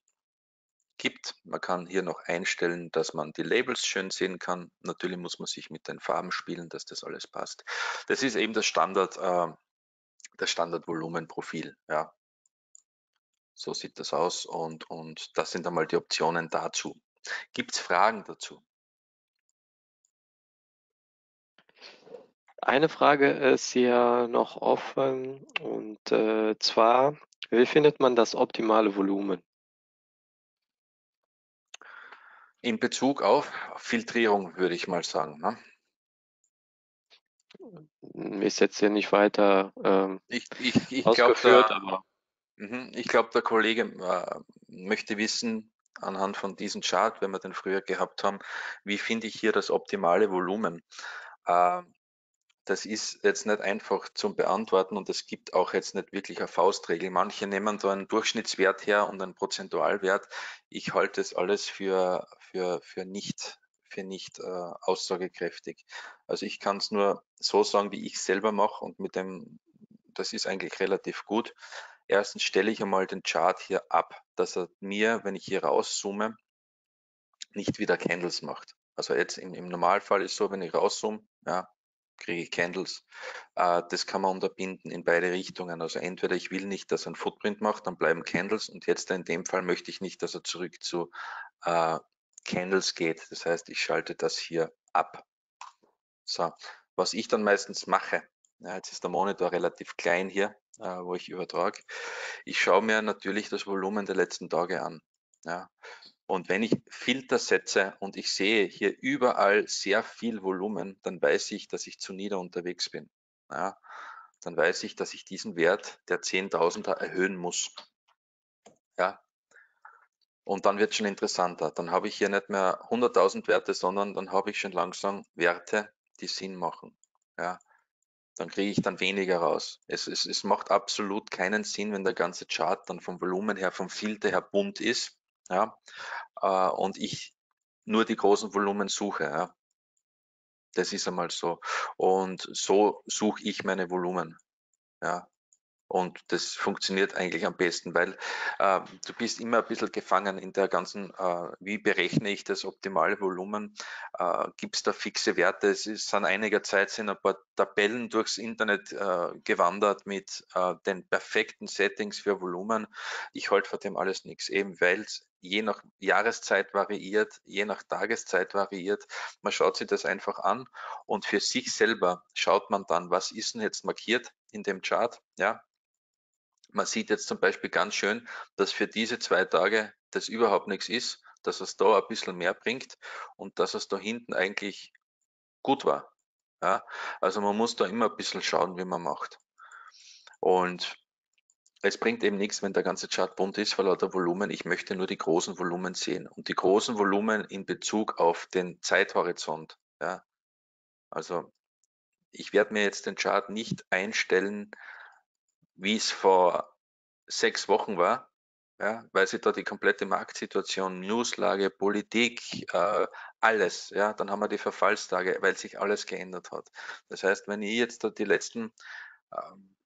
gibt. Man kann hier noch einstellen, dass man die Labels schön sehen kann. Natürlich muss man sich mit den Farben spielen, dass das alles passt. Das ist eben das Standard, äh, das Standard-Volumenprofil. Ja. So sieht das aus und, und das sind einmal die Optionen dazu. Gibt es Fragen dazu? Eine Frage ist ja noch offen und äh, zwar, wie findet man das optimale Volumen? In Bezug auf Filtrierung würde ich mal sagen. Ne? Ich setze hier nicht weiter ähm, ich, ich, ich ausgeführt. Glaub, der, ich glaube, der Kollege äh, möchte wissen, anhand von diesem Chart, wenn wir den früher gehabt haben, wie finde ich hier das optimale Volumen? Äh, das ist jetzt nicht einfach zum Beantworten und es gibt auch jetzt nicht wirklich eine Faustregel. Manche nehmen da einen Durchschnittswert her und einen Prozentualwert. Ich halte das alles für... Für, für nicht, für nicht äh, aussagekräftig. Also ich kann es nur so sagen, wie ich es selber mache und mit dem, das ist eigentlich relativ gut. Erstens stelle ich einmal den Chart hier ab, dass er mir, wenn ich hier rauszoome, nicht wieder Candles macht. Also jetzt im, im Normalfall ist es so, wenn ich rauszoome, ja, kriege ich Candles. Äh, das kann man unterbinden in beide Richtungen. Also entweder ich will nicht, dass er ein Footprint macht, dann bleiben Candles und jetzt in dem Fall möchte ich nicht, dass er zurück zu äh, Candles geht, das heißt, ich schalte das hier ab. So, was ich dann meistens mache, ja, jetzt ist der Monitor relativ klein hier, äh, wo ich übertrage. Ich schaue mir natürlich das Volumen der letzten Tage an. Ja. Und wenn ich Filter setze und ich sehe hier überall sehr viel Volumen, dann weiß ich, dass ich zu nieder unterwegs bin. Ja. Dann weiß ich, dass ich diesen Wert der zehntausender erhöhen muss. Ja. Und dann wird es schon interessanter. Dann habe ich hier nicht mehr hunderttausend Werte, sondern dann habe ich schon langsam Werte, die Sinn machen. Ja, dann kriege ich dann weniger raus. Es, es, es macht absolut keinen Sinn, wenn der ganze Chart dann vom Volumen her, vom Filter her bunt ist, ja, äh, und ich nur die großen Volumen suche. Ja. Das ist einmal so. Und so suche ich meine Volumen. Ja. Und das funktioniert eigentlich am besten, weil äh, du bist immer ein bisschen gefangen in der ganzen, äh, wie berechne ich das optimale Volumen, äh, gibt es da fixe Werte. Es ist an einiger Zeit sind ein paar Tabellen durchs Internet äh, gewandert mit äh, den perfekten Settings für Volumen. Ich halte von dem alles nichts, eben weil es je nach Jahreszeit variiert, je nach Tageszeit variiert. Man schaut sich das einfach an und für sich selber schaut man dann, was ist denn jetzt markiert in dem Chart, ja. Man sieht jetzt zum Beispiel ganz schön, dass für diese zwei Tage das überhaupt nichts ist, dass es da ein bisschen mehr bringt und dass es da hinten eigentlich gut war. Ja, also man muss da immer ein bisschen schauen, wie man macht. Und es bringt eben nichts, wenn der ganze Chart bunt ist, weil lauter Volumen, ich möchte nur die großen Volumen sehen. Und die großen Volumen in Bezug auf den Zeithorizont. Ja, also ich werde mir jetzt den Chart nicht einstellen, wie es vor sechs Wochen war, ja, weil sich da die komplette Marktsituation, Newslage, Politik, äh, alles, ja, dann haben wir die Verfallstage, weil sich alles geändert hat. Das heißt, wenn ich jetzt da die letzten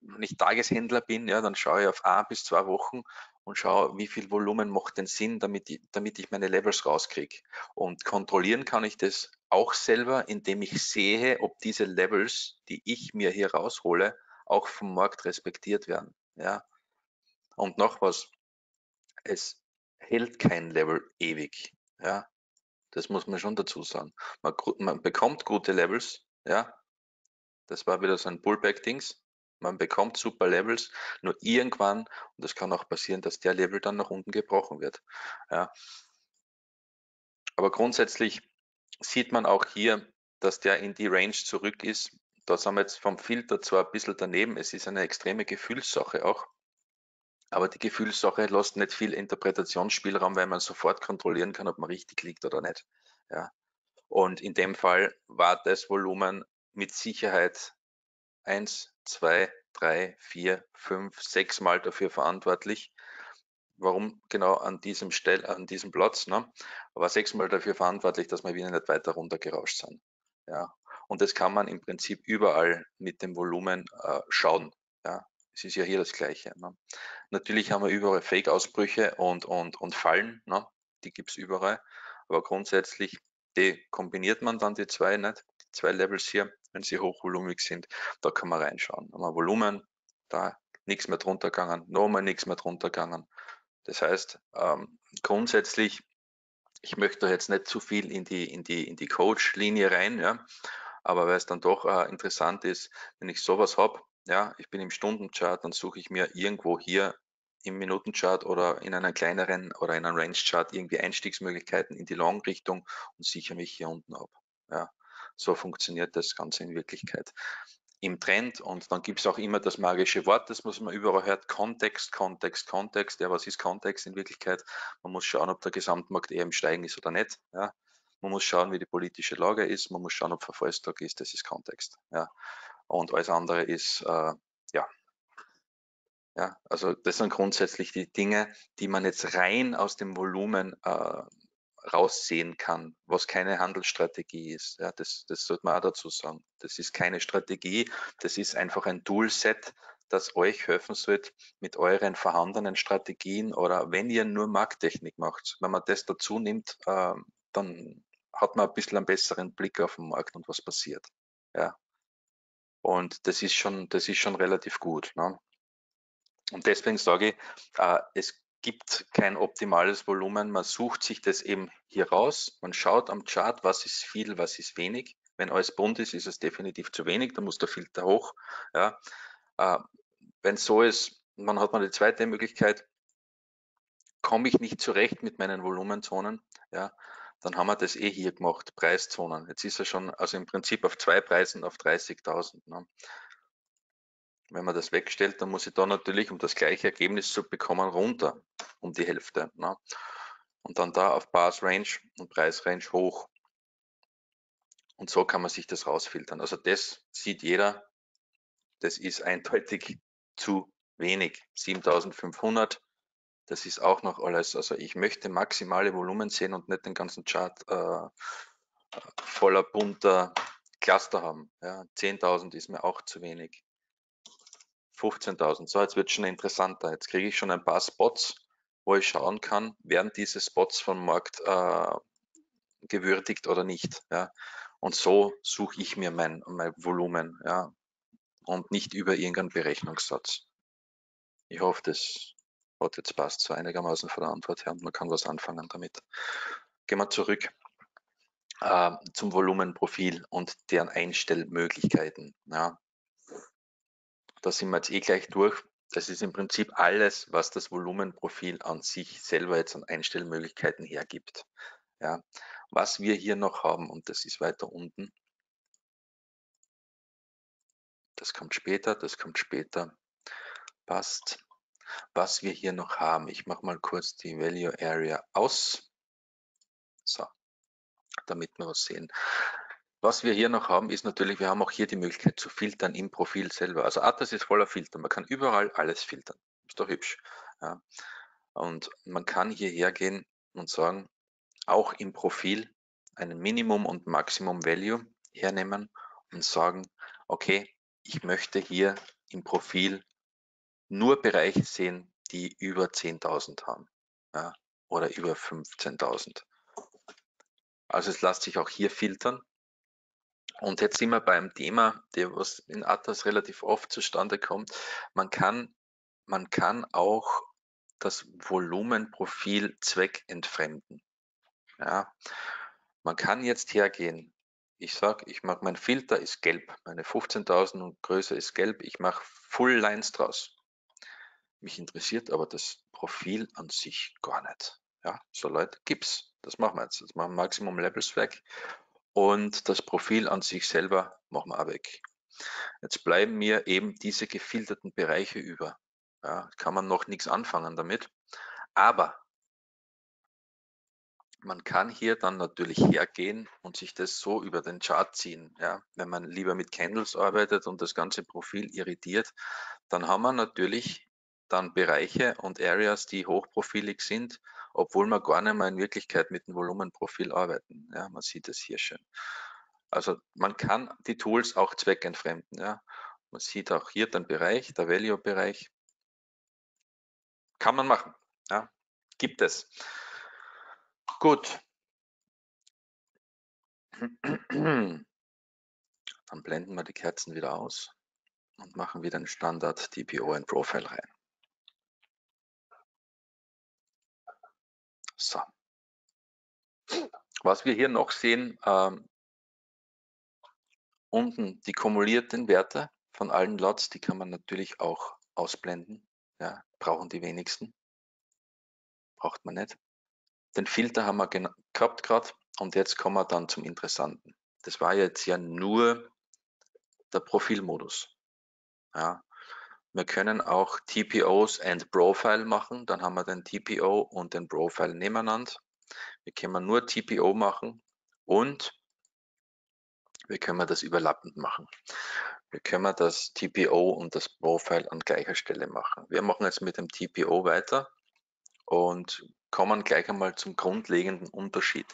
wenn ich Tageshändler bin, ja, dann schaue ich auf ein bis zwei Wochen und schaue, wie viel Volumen macht denn Sinn, damit ich, damit ich meine Levels rauskriege. Und kontrollieren kann ich das auch selber, indem ich sehe, ob diese Levels, die ich mir hier raushole, auch vom Markt respektiert werden. Ja. Und noch was, es hält kein Level ewig. Ja. Das muss man schon dazu sagen. Man, man bekommt gute Levels, ja. Das war wieder so ein Pullback-Dings. Man bekommt super Levels, nur irgendwann, und das kann auch passieren, dass der Level dann nach unten gebrochen wird. Ja. Aber grundsätzlich sieht man auch hier, dass der in die Range zurück ist. Da sind wir jetzt vom Filter zwar ein bisschen daneben, es ist eine extreme Gefühlssache auch, aber die Gefühlssache lässt nicht viel Interpretationsspielraum, weil man sofort kontrollieren kann, ob man richtig liegt oder nicht. Ja. Und in dem Fall war das Volumen mit Sicherheit eins, zwei, drei, vier, fünf, sechs Mal dafür verantwortlich. Warum genau an diesem Stell, an diesem Platz? Ne? Aber sechs Mal dafür verantwortlich, dass wir wieder nicht weiter runtergerauscht sind. Ja. Und das kann man im Prinzip überall mit dem Volumen äh, schauen. Ja. Es ist ja hier das Gleiche. Ne? Natürlich haben wir überall Fake-Ausbrüche und, und, und Fallen. Ne? Die gibt es überall. Aber grundsätzlich, die kombiniert man dann die zwei, nicht? Die zwei Levels hier, wenn sie hochvolumig sind, da kann man reinschauen. Einmal Volumen, da nichts mehr drunter gegangen, nochmal nichts mehr drunter gegangen. Das heißt, ähm, grundsätzlich, ich möchte jetzt nicht zu viel in die, in die, in die Coach-Linie rein, ja, aber weil es dann doch äh, interessant ist, wenn ich sowas habe, ja, ich bin im Stundenchart, dann suche ich mir irgendwo hier im Minutenchart oder in einer kleineren oder in einem Range-Chart irgendwie Einstiegsmöglichkeiten in die Long-Richtung und sichere mich hier unten ab. Ja. So funktioniert das Ganze in Wirklichkeit. Im Trend, und dann gibt es auch immer das magische Wort, das muss man überall hört, Kontext, Kontext, Kontext. Ja, was ist Kontext in Wirklichkeit? Man muss schauen, ob der Gesamtmarkt eher im Steigen ist oder nicht. Ja. Man muss schauen, wie die politische Lage ist, man muss schauen, ob Verfallstag ist, das ist Kontext. Ja. Und alles andere ist, äh, ja. ja, also das sind grundsätzlich die Dinge, die man jetzt rein aus dem Volumen äh, raussehen kann, was keine Handelsstrategie ist. Ja, das, das sollte man auch dazu sagen. Das ist keine Strategie, das ist einfach ein Toolset, das euch helfen sollte mit euren vorhandenen Strategien oder wenn ihr nur Markttechnik macht. Wenn man das dazu nimmt, äh, dann hat man ein bisschen einen besseren Blick auf den Markt und was passiert. Ja. Und das ist schon, das ist schon relativ gut. Ne? Und deswegen sage ich, äh, es gibt kein optimales Volumen, man sucht sich das eben hier raus, man schaut am Chart, was ist viel, was ist wenig. Wenn alles bunt ist, ist es definitiv zu wenig, dann muss der Filter hoch. Ja. Äh, wenn es so ist, dann hat man die zweite Möglichkeit, komme ich nicht zurecht mit meinen Volumenzonen, ja, dann haben wir das eh hier gemacht, Preiszonen. Jetzt ist er schon, also im Prinzip auf zwei Preisen auf dreißigtausend. Ne? Wenn man das wegstellt, dann muss ich da natürlich, um das gleiche Ergebnis zu bekommen, runter um die Hälfte. Ne? Und dann da auf Bars Range und Preisrange hoch. Und so kann man sich das rausfiltern. Also das sieht jeder, das ist eindeutig zu wenig. siebentausendfünfhundert, das ist auch noch alles. Also ich möchte maximale Volumen sehen und nicht den ganzen Chart äh, voller bunter Cluster haben. Ja? zehntausend ist mir auch zu wenig. fünfzehntausend. So, jetzt wird es schon interessanter. Jetzt kriege ich schon ein paar Spots, wo ich schauen kann, werden diese Spots vom Markt äh, gewürdigt oder nicht. Ja? Und so suche ich mir mein, mein Volumen, ja? Und nicht über irgendeinen Berechnungssatz. Ich hoffe, das hat jetzt passt so einigermaßen von der Antwort her und man kann was anfangen damit. Gehen wir zurück äh, zum Volumenprofil und deren Einstellmöglichkeiten. Ja. Da sind wir jetzt eh gleich durch. Das ist im Prinzip alles, was das Volumenprofil an sich selber jetzt an Einstellmöglichkeiten hergibt. Ja. Was wir hier noch haben, und das ist weiter unten, das kommt später, das kommt später, passt. Was wir hier noch haben, ich mache mal kurz die Value Area aus, so, damit wir was sehen. Was wir hier noch haben, ist natürlich, wir haben auch hier die Möglichkeit zu filtern im Profil selber. Also ATAS ist voller Filter. Man kann überall alles filtern. Ist doch hübsch. Ja. Und man kann hierher gehen und sagen, auch im Profil einen Minimum und Maximum Value hernehmen und sagen, okay, ich möchte hier im Profil nur Bereiche sehen, die über zehntausend haben, ja, oder über fünfzehntausend. Also es lässt sich auch hier filtern. Und jetzt sind wir beim Thema, der was in ATAS relativ oft zustande kommt. Man kann, man kann auch das Volumenprofil zweckentfremden. Ja. Man kann jetzt hergehen. Ich sage, ich mache, mein Filter ist gelb, meine fünfzehntausend und größer ist gelb. Ich mache Full Lines draus. Mich interessiert aber das Profil an sich gar nicht. Ja, so Leute gibt's. Das machen wir jetzt. Jetzt machen wir Maximum Levels weg. Und das Profil an sich selber machen wir auch weg. Jetzt bleiben mir eben diese gefilterten Bereiche über. Ja, kann man noch nichts anfangen damit. Aber man kann hier dann natürlich hergehen und sich das so über den Chart ziehen. Ja, wenn man lieber mit Candles arbeitet und das ganze Profil irritiert, dann haben wir natürlich dann Bereiche und Areas, die hochprofilig sind, obwohl wir gar nicht mehr in Wirklichkeit mit dem Volumenprofil arbeiten. Ja, man sieht es hier schön. Also man kann die Tools auch zweckentfremden. Ja. Man sieht auch hier den Bereich, der Value-Bereich. Kann man machen. Ja. Gibt es. Gut. Dann blenden wir die Kerzen wieder aus und machen wieder einen Standard T P O in Profil rein. So. Was wir hier noch sehen, ähm, unten die kumulierten Werte von allen Lots, die kann man natürlich auch ausblenden. Ja, brauchen die wenigsten. Braucht man nicht. Den Filter haben wir gehabt gerade und jetzt kommen wir dann zum Interessanten. Das war jetzt ja nur der Profilmodus. Ja. Wir können auch T P Os and Profile machen, dann haben wir den T P O und den Profile nebeneinander. Wir können nur T P O machen und wir können das überlappend machen. Wir können das T P O und das Profile an gleicher Stelle machen. Wir machen jetzt mit dem T P O weiter und kommen gleich einmal zum grundlegenden Unterschied.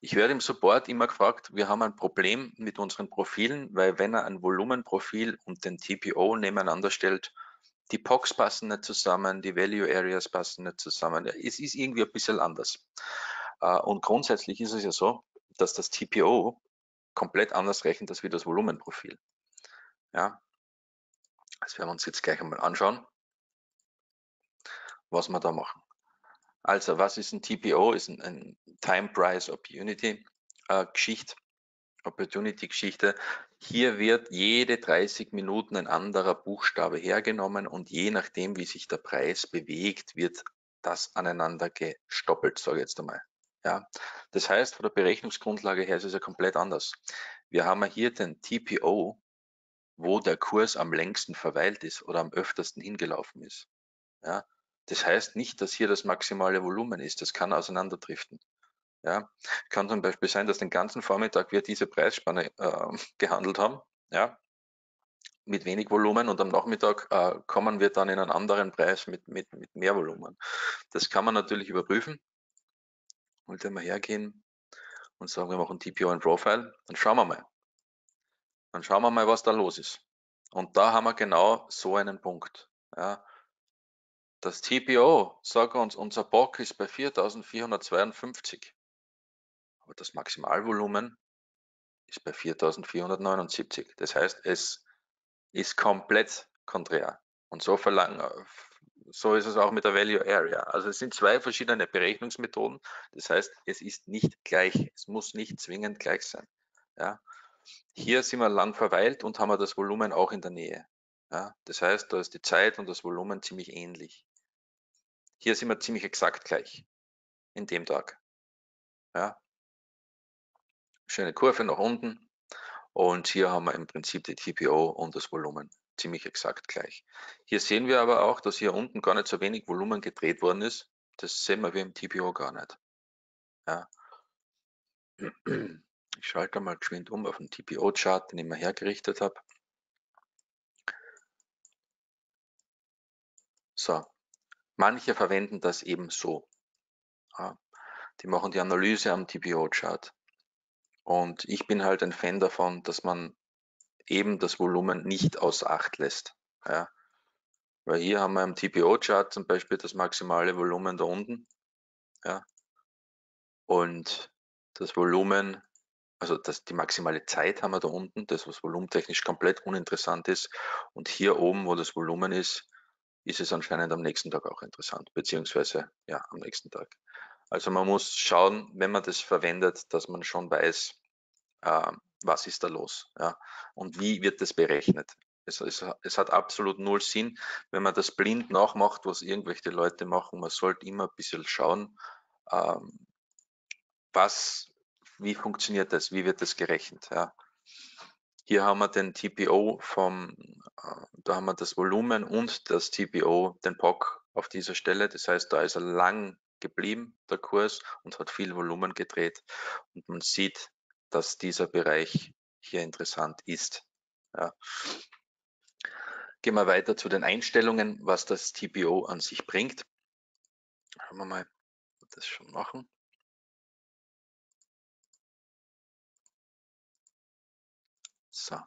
Ich werde im Support immer gefragt, wir haben ein Problem mit unseren Profilen, weil wenn er ein Volumenprofil und den T P O nebeneinander stellt, die P O Cs passen nicht zusammen, die Value Areas passen nicht zusammen. Es ist irgendwie ein bisschen anders. Und grundsätzlich ist es ja so, dass das T P O komplett anders rechnet als wie das Volumenprofil. Ja, das werden wir uns jetzt gleich einmal anschauen, was wir da machen. Also, was ist ein T P O? Ist ein, ein Time Price Opportunity äh, Geschichte. Opportunity Geschichte. Hier wird jede dreißig Minuten ein anderer Buchstabe hergenommen und je nachdem, wie sich der Preis bewegt, wird das aneinander gestoppelt, sage ich jetzt einmal. Ja. Das heißt, von der Berechnungsgrundlage her ist es ja komplett anders. Wir haben hier den T P O, wo der Kurs am längsten verweilt ist oder am öftersten hingelaufen ist. Ja. Das heißt nicht, dass hier das maximale Volumen ist. Das kann auseinanderdriften. Ja, kann zum Beispiel sein, dass den ganzen Vormittag wir diese Preisspanne äh, gehandelt haben, ja, mit wenig Volumen und am Nachmittag äh, kommen wir dann in einen anderen Preis mit, mit, mit mehr Volumen. Das kann man natürlich überprüfen. Und wenn wir hergehen und sagen, wir machen T P O in Profile, dann schauen wir mal. Dann schauen wir mal, was da los ist. Und da haben wir genau so einen Punkt. Ja. Das T P O sagt uns, unser P O C ist bei viertausendvierhundertzweiundfünfzig. Aber das Maximalvolumen ist bei viertausendvierhundertneunundsiebzig. Das heißt, es ist komplett konträr. Und so verlangen, so ist es auch mit der Value Area. Also es sind zwei verschiedene Berechnungsmethoden. Das heißt, es ist nicht gleich. Es muss nicht zwingend gleich sein. Ja. Hier sind wir lang verweilt und haben wir das Volumen auch in der Nähe. Ja. Das heißt, da ist die Zeit und das Volumen ziemlich ähnlich. Hier sind wir ziemlich exakt gleich in dem Tag. Ja. Schöne Kurve nach unten und hier haben wir im Prinzip die T P O und das Volumen ziemlich exakt gleich. Hier sehen wir aber auch, dass hier unten gar nicht so wenig Volumen gedreht worden ist. Das sehen wir wie im T P O gar nicht. Ja. Ich schalte mal geschwind um auf den T P O-Chart, den ich mal hergerichtet habe. So, manche verwenden das eben so. Ja. Die machen die Analyse am T P O-Chart. Und ich bin halt ein Fan davon, dass man eben das Volumen nicht außer Acht lässt. Ja. Weil hier haben wir im T P O-Chart zum Beispiel das maximale Volumen da unten. Ja. Und das Volumen, also das, die maximale Zeit haben wir da unten, das was volumentechnisch komplett uninteressant ist. Und hier oben, wo das Volumen ist, ist es anscheinend am nächsten Tag auch interessant, beziehungsweise ja, am nächsten Tag. Also man muss schauen, wenn man das verwendet, dass man schon weiß, äh, was ist da los, ja, und wie wird das berechnet. Es, es, es hat absolut null Sinn, wenn man das blind nachmacht, was irgendwelche Leute machen. Man sollte immer ein bisschen schauen, ähm, was, wie funktioniert das, wie wird das gerechnet. Ja. Hier haben wir den T P O vom, äh, da haben wir das Volumen und das T P O, den P O C auf dieser Stelle. Das heißt, da ist er lang geblieben, der Kurs, und hat viel Volumen gedreht. Und man sieht, dass dieser Bereich hier interessant ist. Ja. Gehen wir weiter zu den Einstellungen, was das T P O an sich bringt. Schauen wir mal, ob wir das schon machen. So.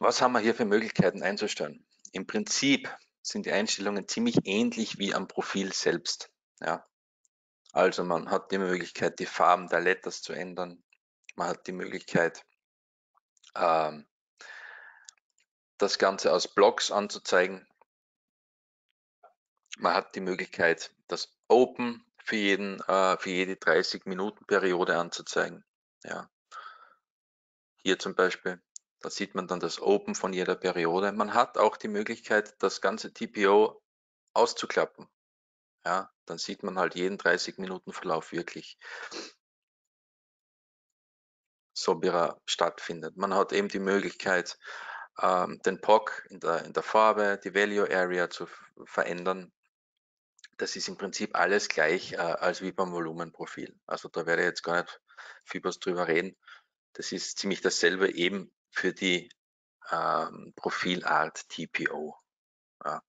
Was haben wir hier für Möglichkeiten einzustellen? Im Prinzip sind die Einstellungen ziemlich ähnlich wie am Profil selbst. Ja. Also man hat die Möglichkeit, die Farben der Letters zu ändern. Man hat die Möglichkeit, ähm, das Ganze aus Blocks anzuzeigen. Man hat die Möglichkeit, das Open für jeden, äh, für jede dreißig-Minuten-Periode anzuzeigen. Ja. Hier zum Beispiel, da sieht man dann das Open von jeder Periode. Man hat auch die Möglichkeit, das ganze T P O auszuklappen. Ja, dann sieht man halt jeden dreißig-Minuten-Verlauf wirklich, so wie er stattfindet. Man hat eben die Möglichkeit, ähm, den P O C in der, in der Farbe, die Value Area zu verändern. Das ist im Prinzip alles gleich äh, als wie beim Volumenprofil. Also da werde ich jetzt gar nicht viel was drüber reden. Das ist ziemlich dasselbe eben für die ähm, Profilart T P O. Ja.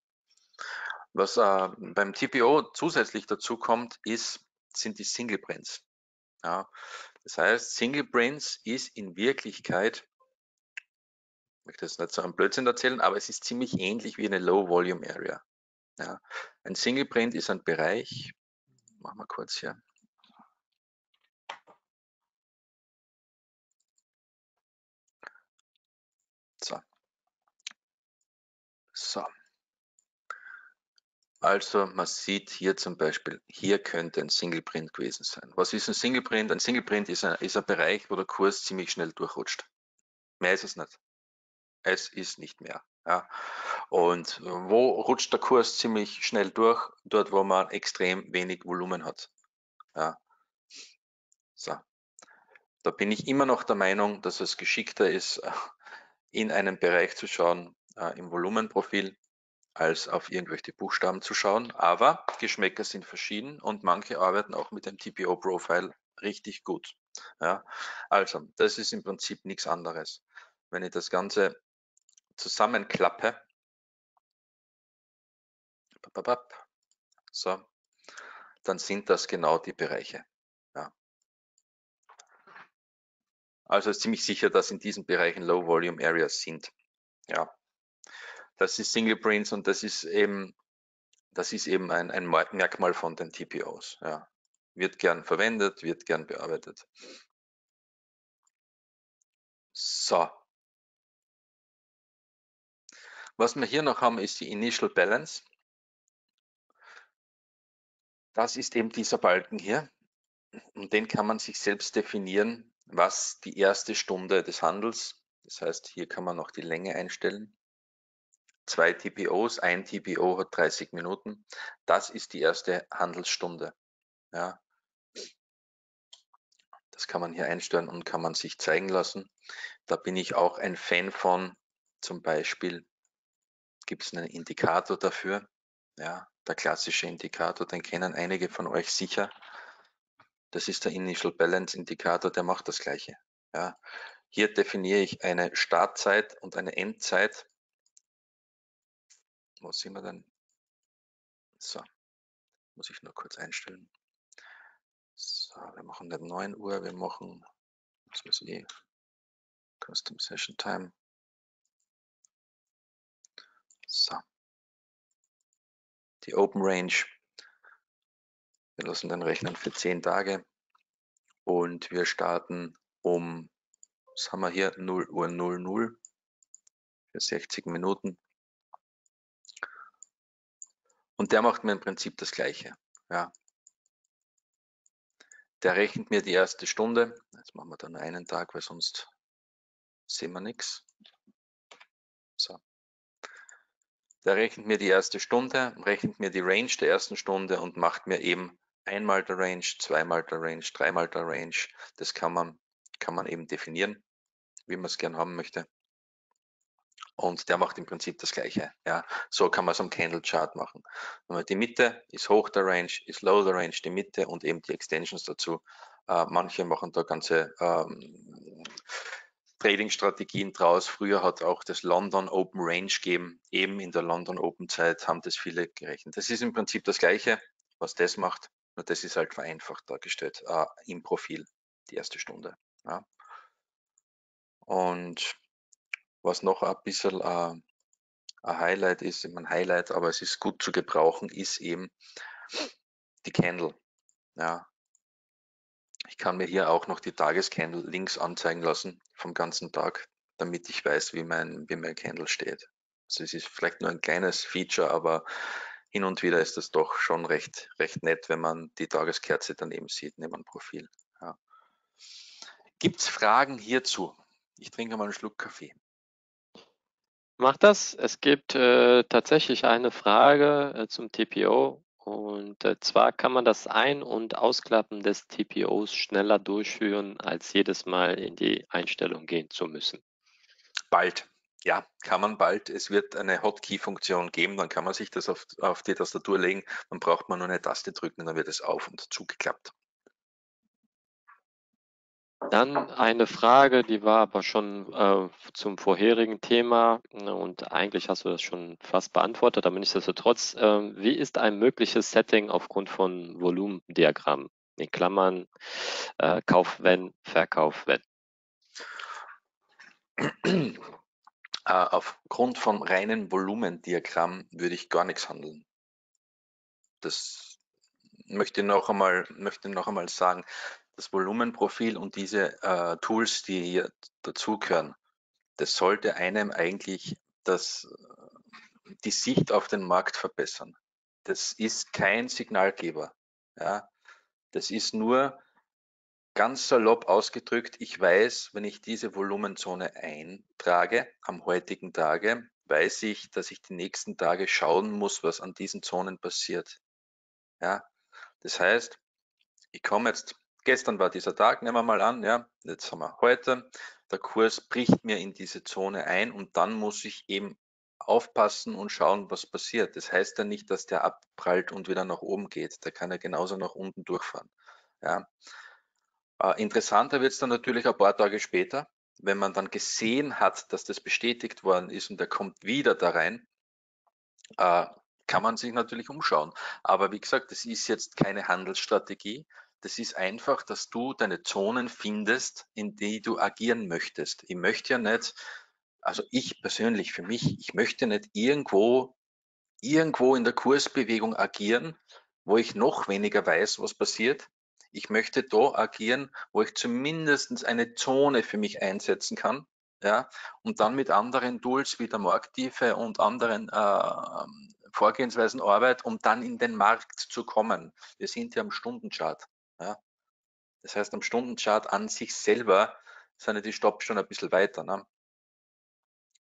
Was äh, beim T P O zusätzlich dazu kommt, ist, sind die Single Prints. Ja. Das heißt, Single Prints ist in Wirklichkeit, ich möchte jetzt nicht so einen Blödsinn erzählen, aber es ist ziemlich ähnlich wie eine Low Volume Area. Ja. Ein Single Print ist ein Bereich, machen wir kurz hier. So. So. Also man sieht hier zum Beispiel, hier könnte ein Single Print gewesen sein. Was ist ein Single Print? Ein Single Print ist ein, ist ein Bereich, wo der Kurs ziemlich schnell durchrutscht. Mehr ist es nicht. Es ist nicht mehr. Ja. Und wo rutscht der Kurs ziemlich schnell durch? Dort, wo man extrem wenig Volumen hat. Ja. So. Da bin ich immer noch der Meinung, dass es geschickter ist, in einen Bereich zu schauen, äh, im Volumenprofil, als auf irgendwelche Buchstaben zu schauen. Aber Geschmäcker sind verschieden und manche arbeiten auch mit dem T P O-Profil richtig gut. Ja. Also, das ist im Prinzip nichts anderes. Wenn ich das Ganze zusammenklappe, so, dann sind das genau die Bereiche. Ja. Also ist ziemlich sicher, dass in diesen Bereichen Low Volume Areas sind. Ja. Das ist Single Prints und das ist eben, das ist eben ein, ein Merkmal von den T P Os. Ja. Wird gern verwendet, wird gern bearbeitet. So. Was wir hier noch haben, ist die Initial Balance. Das ist eben dieser Balken hier. Und den kann man sich selbst definieren, was die erste Stunde des Handels. Das heißt, hier kann man noch die Länge einstellen. Zwei T P Os, ein T P O hat dreißig Minuten. Das ist die erste Handelsstunde. Ja. Das kann man hier einstellen und kann man sich zeigen lassen. Da bin ich auch ein Fan von, zum Beispiel gibt es einen Indikator dafür. Ja, der klassische Indikator, den kennen einige von euch sicher. Das ist der Initial Balance Indikator, der macht das Gleiche. Ja. Hier definiere ich eine Startzeit und eine Endzeit. Wo sind wir denn? So, muss ich nur kurz einstellen. So, wir machen nicht neun Uhr, wir machen Das ist eh Custom Session Time. So. Die Open Range. Wir lassen dann rechnen für zehn Tage und wir starten um, was haben wir hier, null Uhr null null für sechzig Minuten. Und der macht mir im Prinzip das Gleiche. Ja. Der rechnet mir die erste Stunde. Jetzt machen wir dann einen Tag, weil sonst sehen wir nichts. So. Der rechnet mir die erste Stunde, rechnet mir die Range der ersten Stunde und macht mir eben einmal der Range, zweimal der Range, dreimal der Range. Das kann man, kann man eben definieren, wie man es gern haben möchte. Und der macht im Prinzip das Gleiche. Ja, so kann man es am Candle Chart machen. Die Mitte ist hoch der Range, ist low der Range, die Mitte und eben die Extensions dazu. Äh, manche machen da ganze ähm, Trading-Strategien draus. Früher hat auch das London Open Range gegeben. Eben in der London Open Zeit haben das viele gerechnet. Das ist im Prinzip das Gleiche, was das macht. Nur das ist halt vereinfacht dargestellt äh, im Profil, die erste Stunde. Ja. Und was noch ein bisschen äh, ein Highlight ist, ich meine Highlight, aber es ist gut zu gebrauchen, ist eben die Candle. Ja. Ich kann mir hier auch noch die Tagescandle links anzeigen lassen vom ganzen Tag, damit ich weiß, wie mein, wie mein Candle steht. Also es ist vielleicht nur ein kleines Feature, aber hin und wieder ist das doch schon recht, recht nett, wenn man die Tageskerze daneben sieht, neben einem Profil. Ja. Gibt es Fragen hierzu? Ich trinke mal einen Schluck Kaffee. Macht das. Es gibt äh, tatsächlich eine Frage äh, zum T P O und äh, zwar kann man das Ein- und Ausklappen des T P Os schneller durchführen, als jedes Mal in die Einstellung gehen zu müssen. Bald. Ja, kann man bald. Es wird eine Hotkey-Funktion geben, dann kann man sich das auf, auf die Tastatur legen, dann braucht man nur eine Taste drücken und dann wird es auf- und zugeklappt. Dann eine Frage, die war aber schon äh, zum vorherigen Thema und eigentlich hast du das schon fast beantwortet, aber nichtsdestotrotz, äh, wie ist ein mögliches Setting aufgrund von Volumendiagrammen? In Klammern, äh, Kauf wenn, Verkauf wenn. Äh, aufgrund von reinen Volumendiagrammen würde ich gar nichts handeln. Das möchte ich noch einmal, möchte noch einmal sagen. Das Volumenprofil und diese äh, Tools, die hier dazugehören, das sollte einem eigentlich das, die Sicht auf den Markt verbessern. Das ist kein Signalgeber. Ja? Das ist nur ganz salopp ausgedrückt, ich weiß, wenn ich diese Volumenzone eintrage am heutigen Tage, weiß ich, dass ich die nächsten Tage schauen muss, was an diesen Zonen passiert. Ja? Das heißt, ich komme jetzt. Gestern war dieser Tag, nehmen wir mal an, ja, jetzt haben wir heute, der Kurs bricht mir in diese Zone ein und dann muss ich eben aufpassen und schauen, was passiert. Das heißt ja nicht, dass der abprallt und wieder nach oben geht, der kann ja genauso nach unten durchfahren. Ja. Äh, interessanter wird es dann natürlich ein paar Tage später, wenn man dann gesehen hat, dass das bestätigt worden ist und der kommt wieder da rein, äh, kann man sich natürlich umschauen. Aber wie gesagt, das ist jetzt keine Handelsstrategie. Das ist einfach, dass du deine Zonen findest, in die du agieren möchtest. Ich möchte ja nicht, also ich persönlich für mich, ich möchte nicht irgendwo, irgendwo in der Kursbewegung agieren, wo ich noch weniger weiß, was passiert. Ich möchte da agieren, wo ich zumindest eine Zone für mich einsetzen kann, ja, und dann mit anderen Tools wie der Markttiefe und anderen äh, Vorgehensweisen arbeite, um dann in den Markt zu kommen. Wir sind ja am Stundenchart. Ja, das heißt, am Stundenchart an sich selber sind ja die Stops schon ein bisschen weiter. Ne?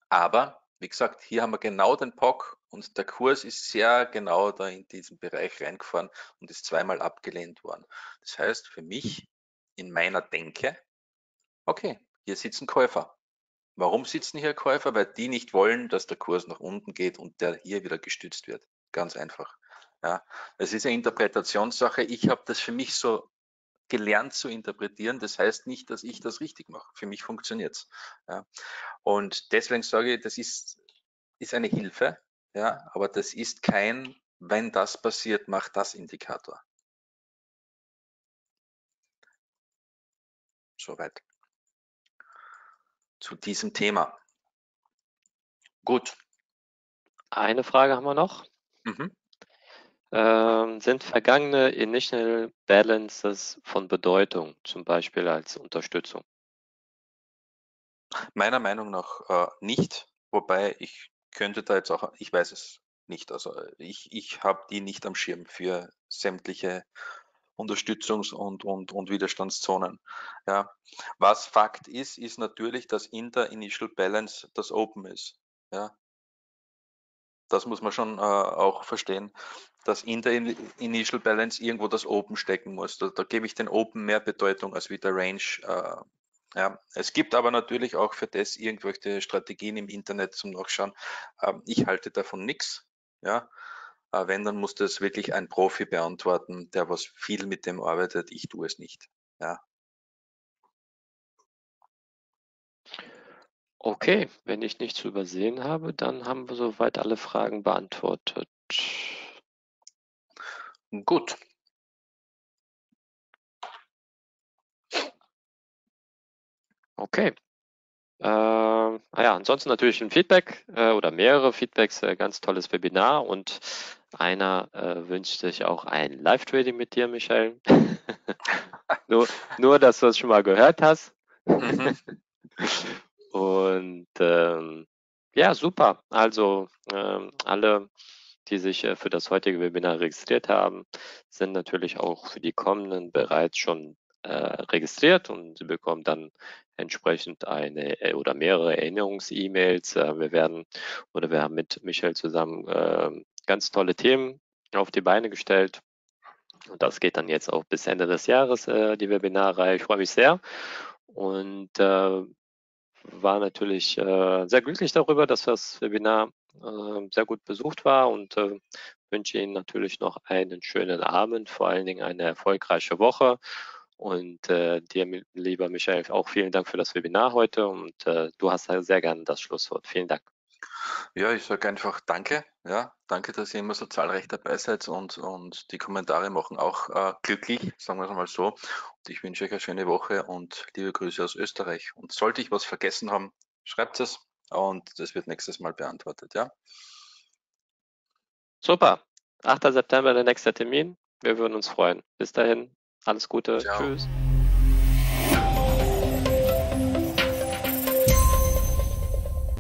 Aber, wie gesagt, hier haben wir genau den P O C und der Kurs ist sehr genau da in diesen Bereich reingefahren und ist zweimal abgelehnt worden. Das heißt, für mich, in meiner Denke, okay, hier sitzen Käufer. Warum sitzen hier Käufer? Weil die nicht wollen, dass der Kurs nach unten geht und der hier wieder gestützt wird. Ganz einfach. Ja, es ist eine Interpretationssache. Ich habe das für mich so gelernt zu interpretieren. Das heißt nicht, dass ich das richtig mache. Für mich funktioniert es. Ja. Und deswegen sage ich, das ist, ist eine Hilfe. Ja, aber das ist kein, wenn das passiert, macht das Indikator. Soweit. zu diesem Thema. Gut. Eine Frage haben wir noch. Mhm. Ähm, sind vergangene Initial Balances von Bedeutung, zum Beispiel als Unterstützung? Meiner Meinung nach äh, nicht, wobei ich könnte da jetzt auch, ich weiß es nicht, also ich, ich habe die nicht am Schirm für sämtliche Unterstützungs- und, und, und Widerstandszonen. Ja. Was Fakt ist, ist natürlich, dass in der Initial Balance das Open ist. Ja. Das muss man schon äh, auch verstehen, dass in der Initial Balance irgendwo das Open stecken muss. Da, da gebe ich den Open mehr Bedeutung als wie der Range. Äh, ja. Es gibt aber natürlich auch für das irgendwelche Strategien im Internet zum Nachschauen. Äh, ich halte davon nichts. Ja. Äh, wenn, dann muss das wirklich ein Profi beantworten, der was viel mit dem arbeitet. Ich tue es nicht. Ja. Okay, wenn ich nichts übersehen habe, dann haben wir soweit alle Fragen beantwortet. Gut. Okay. Äh, ah ja, ansonsten natürlich ein Feedback äh, oder mehrere Feedbacks, äh, ganz tolles Webinar, und einer äh, wünscht sich auch ein Live-Trading mit dir, Michael. nur, nur, dass du es schon mal gehört hast. Mhm. Und ähm, ja, super. Also ähm, alle, die sich äh, für das heutige Webinar registriert haben, sind natürlich auch für die kommenden bereits schon äh, registriert, und sie bekommen dann entsprechend eine äh, oder mehrere Erinnerungs-E-Mails. Äh, wir werden oder wir haben mit Michael zusammen äh, ganz tolle Themen auf die Beine gestellt. Und das geht dann jetzt auch bis Ende des Jahres, äh, die Webinarreihe. Ich freue mich sehr. Und äh, war natürlich äh, sehr glücklich darüber, dass das Webinar äh, sehr gut besucht war, und äh, wünsche Ihnen natürlich noch einen schönen Abend, vor allen Dingen eine erfolgreiche Woche, und äh, dir, lieber Michael, auch vielen Dank für das Webinar heute, und äh, du hast sehr gerne das Schlusswort. Vielen Dank. Ja, ich sage einfach danke. Ja, danke, dass ihr immer so zahlreich dabei seid, und, und die Kommentare machen auch äh, glücklich, sagen wir es mal so. Und ich wünsche euch eine schöne Woche und liebe Grüße aus Österreich. Und sollte ich was vergessen haben, schreibt es, und das wird nächstes Mal beantwortet. Ja. Super. achter September, der nächste Termin. Wir würden uns freuen. Bis dahin, alles Gute. Ciao. Tschüss.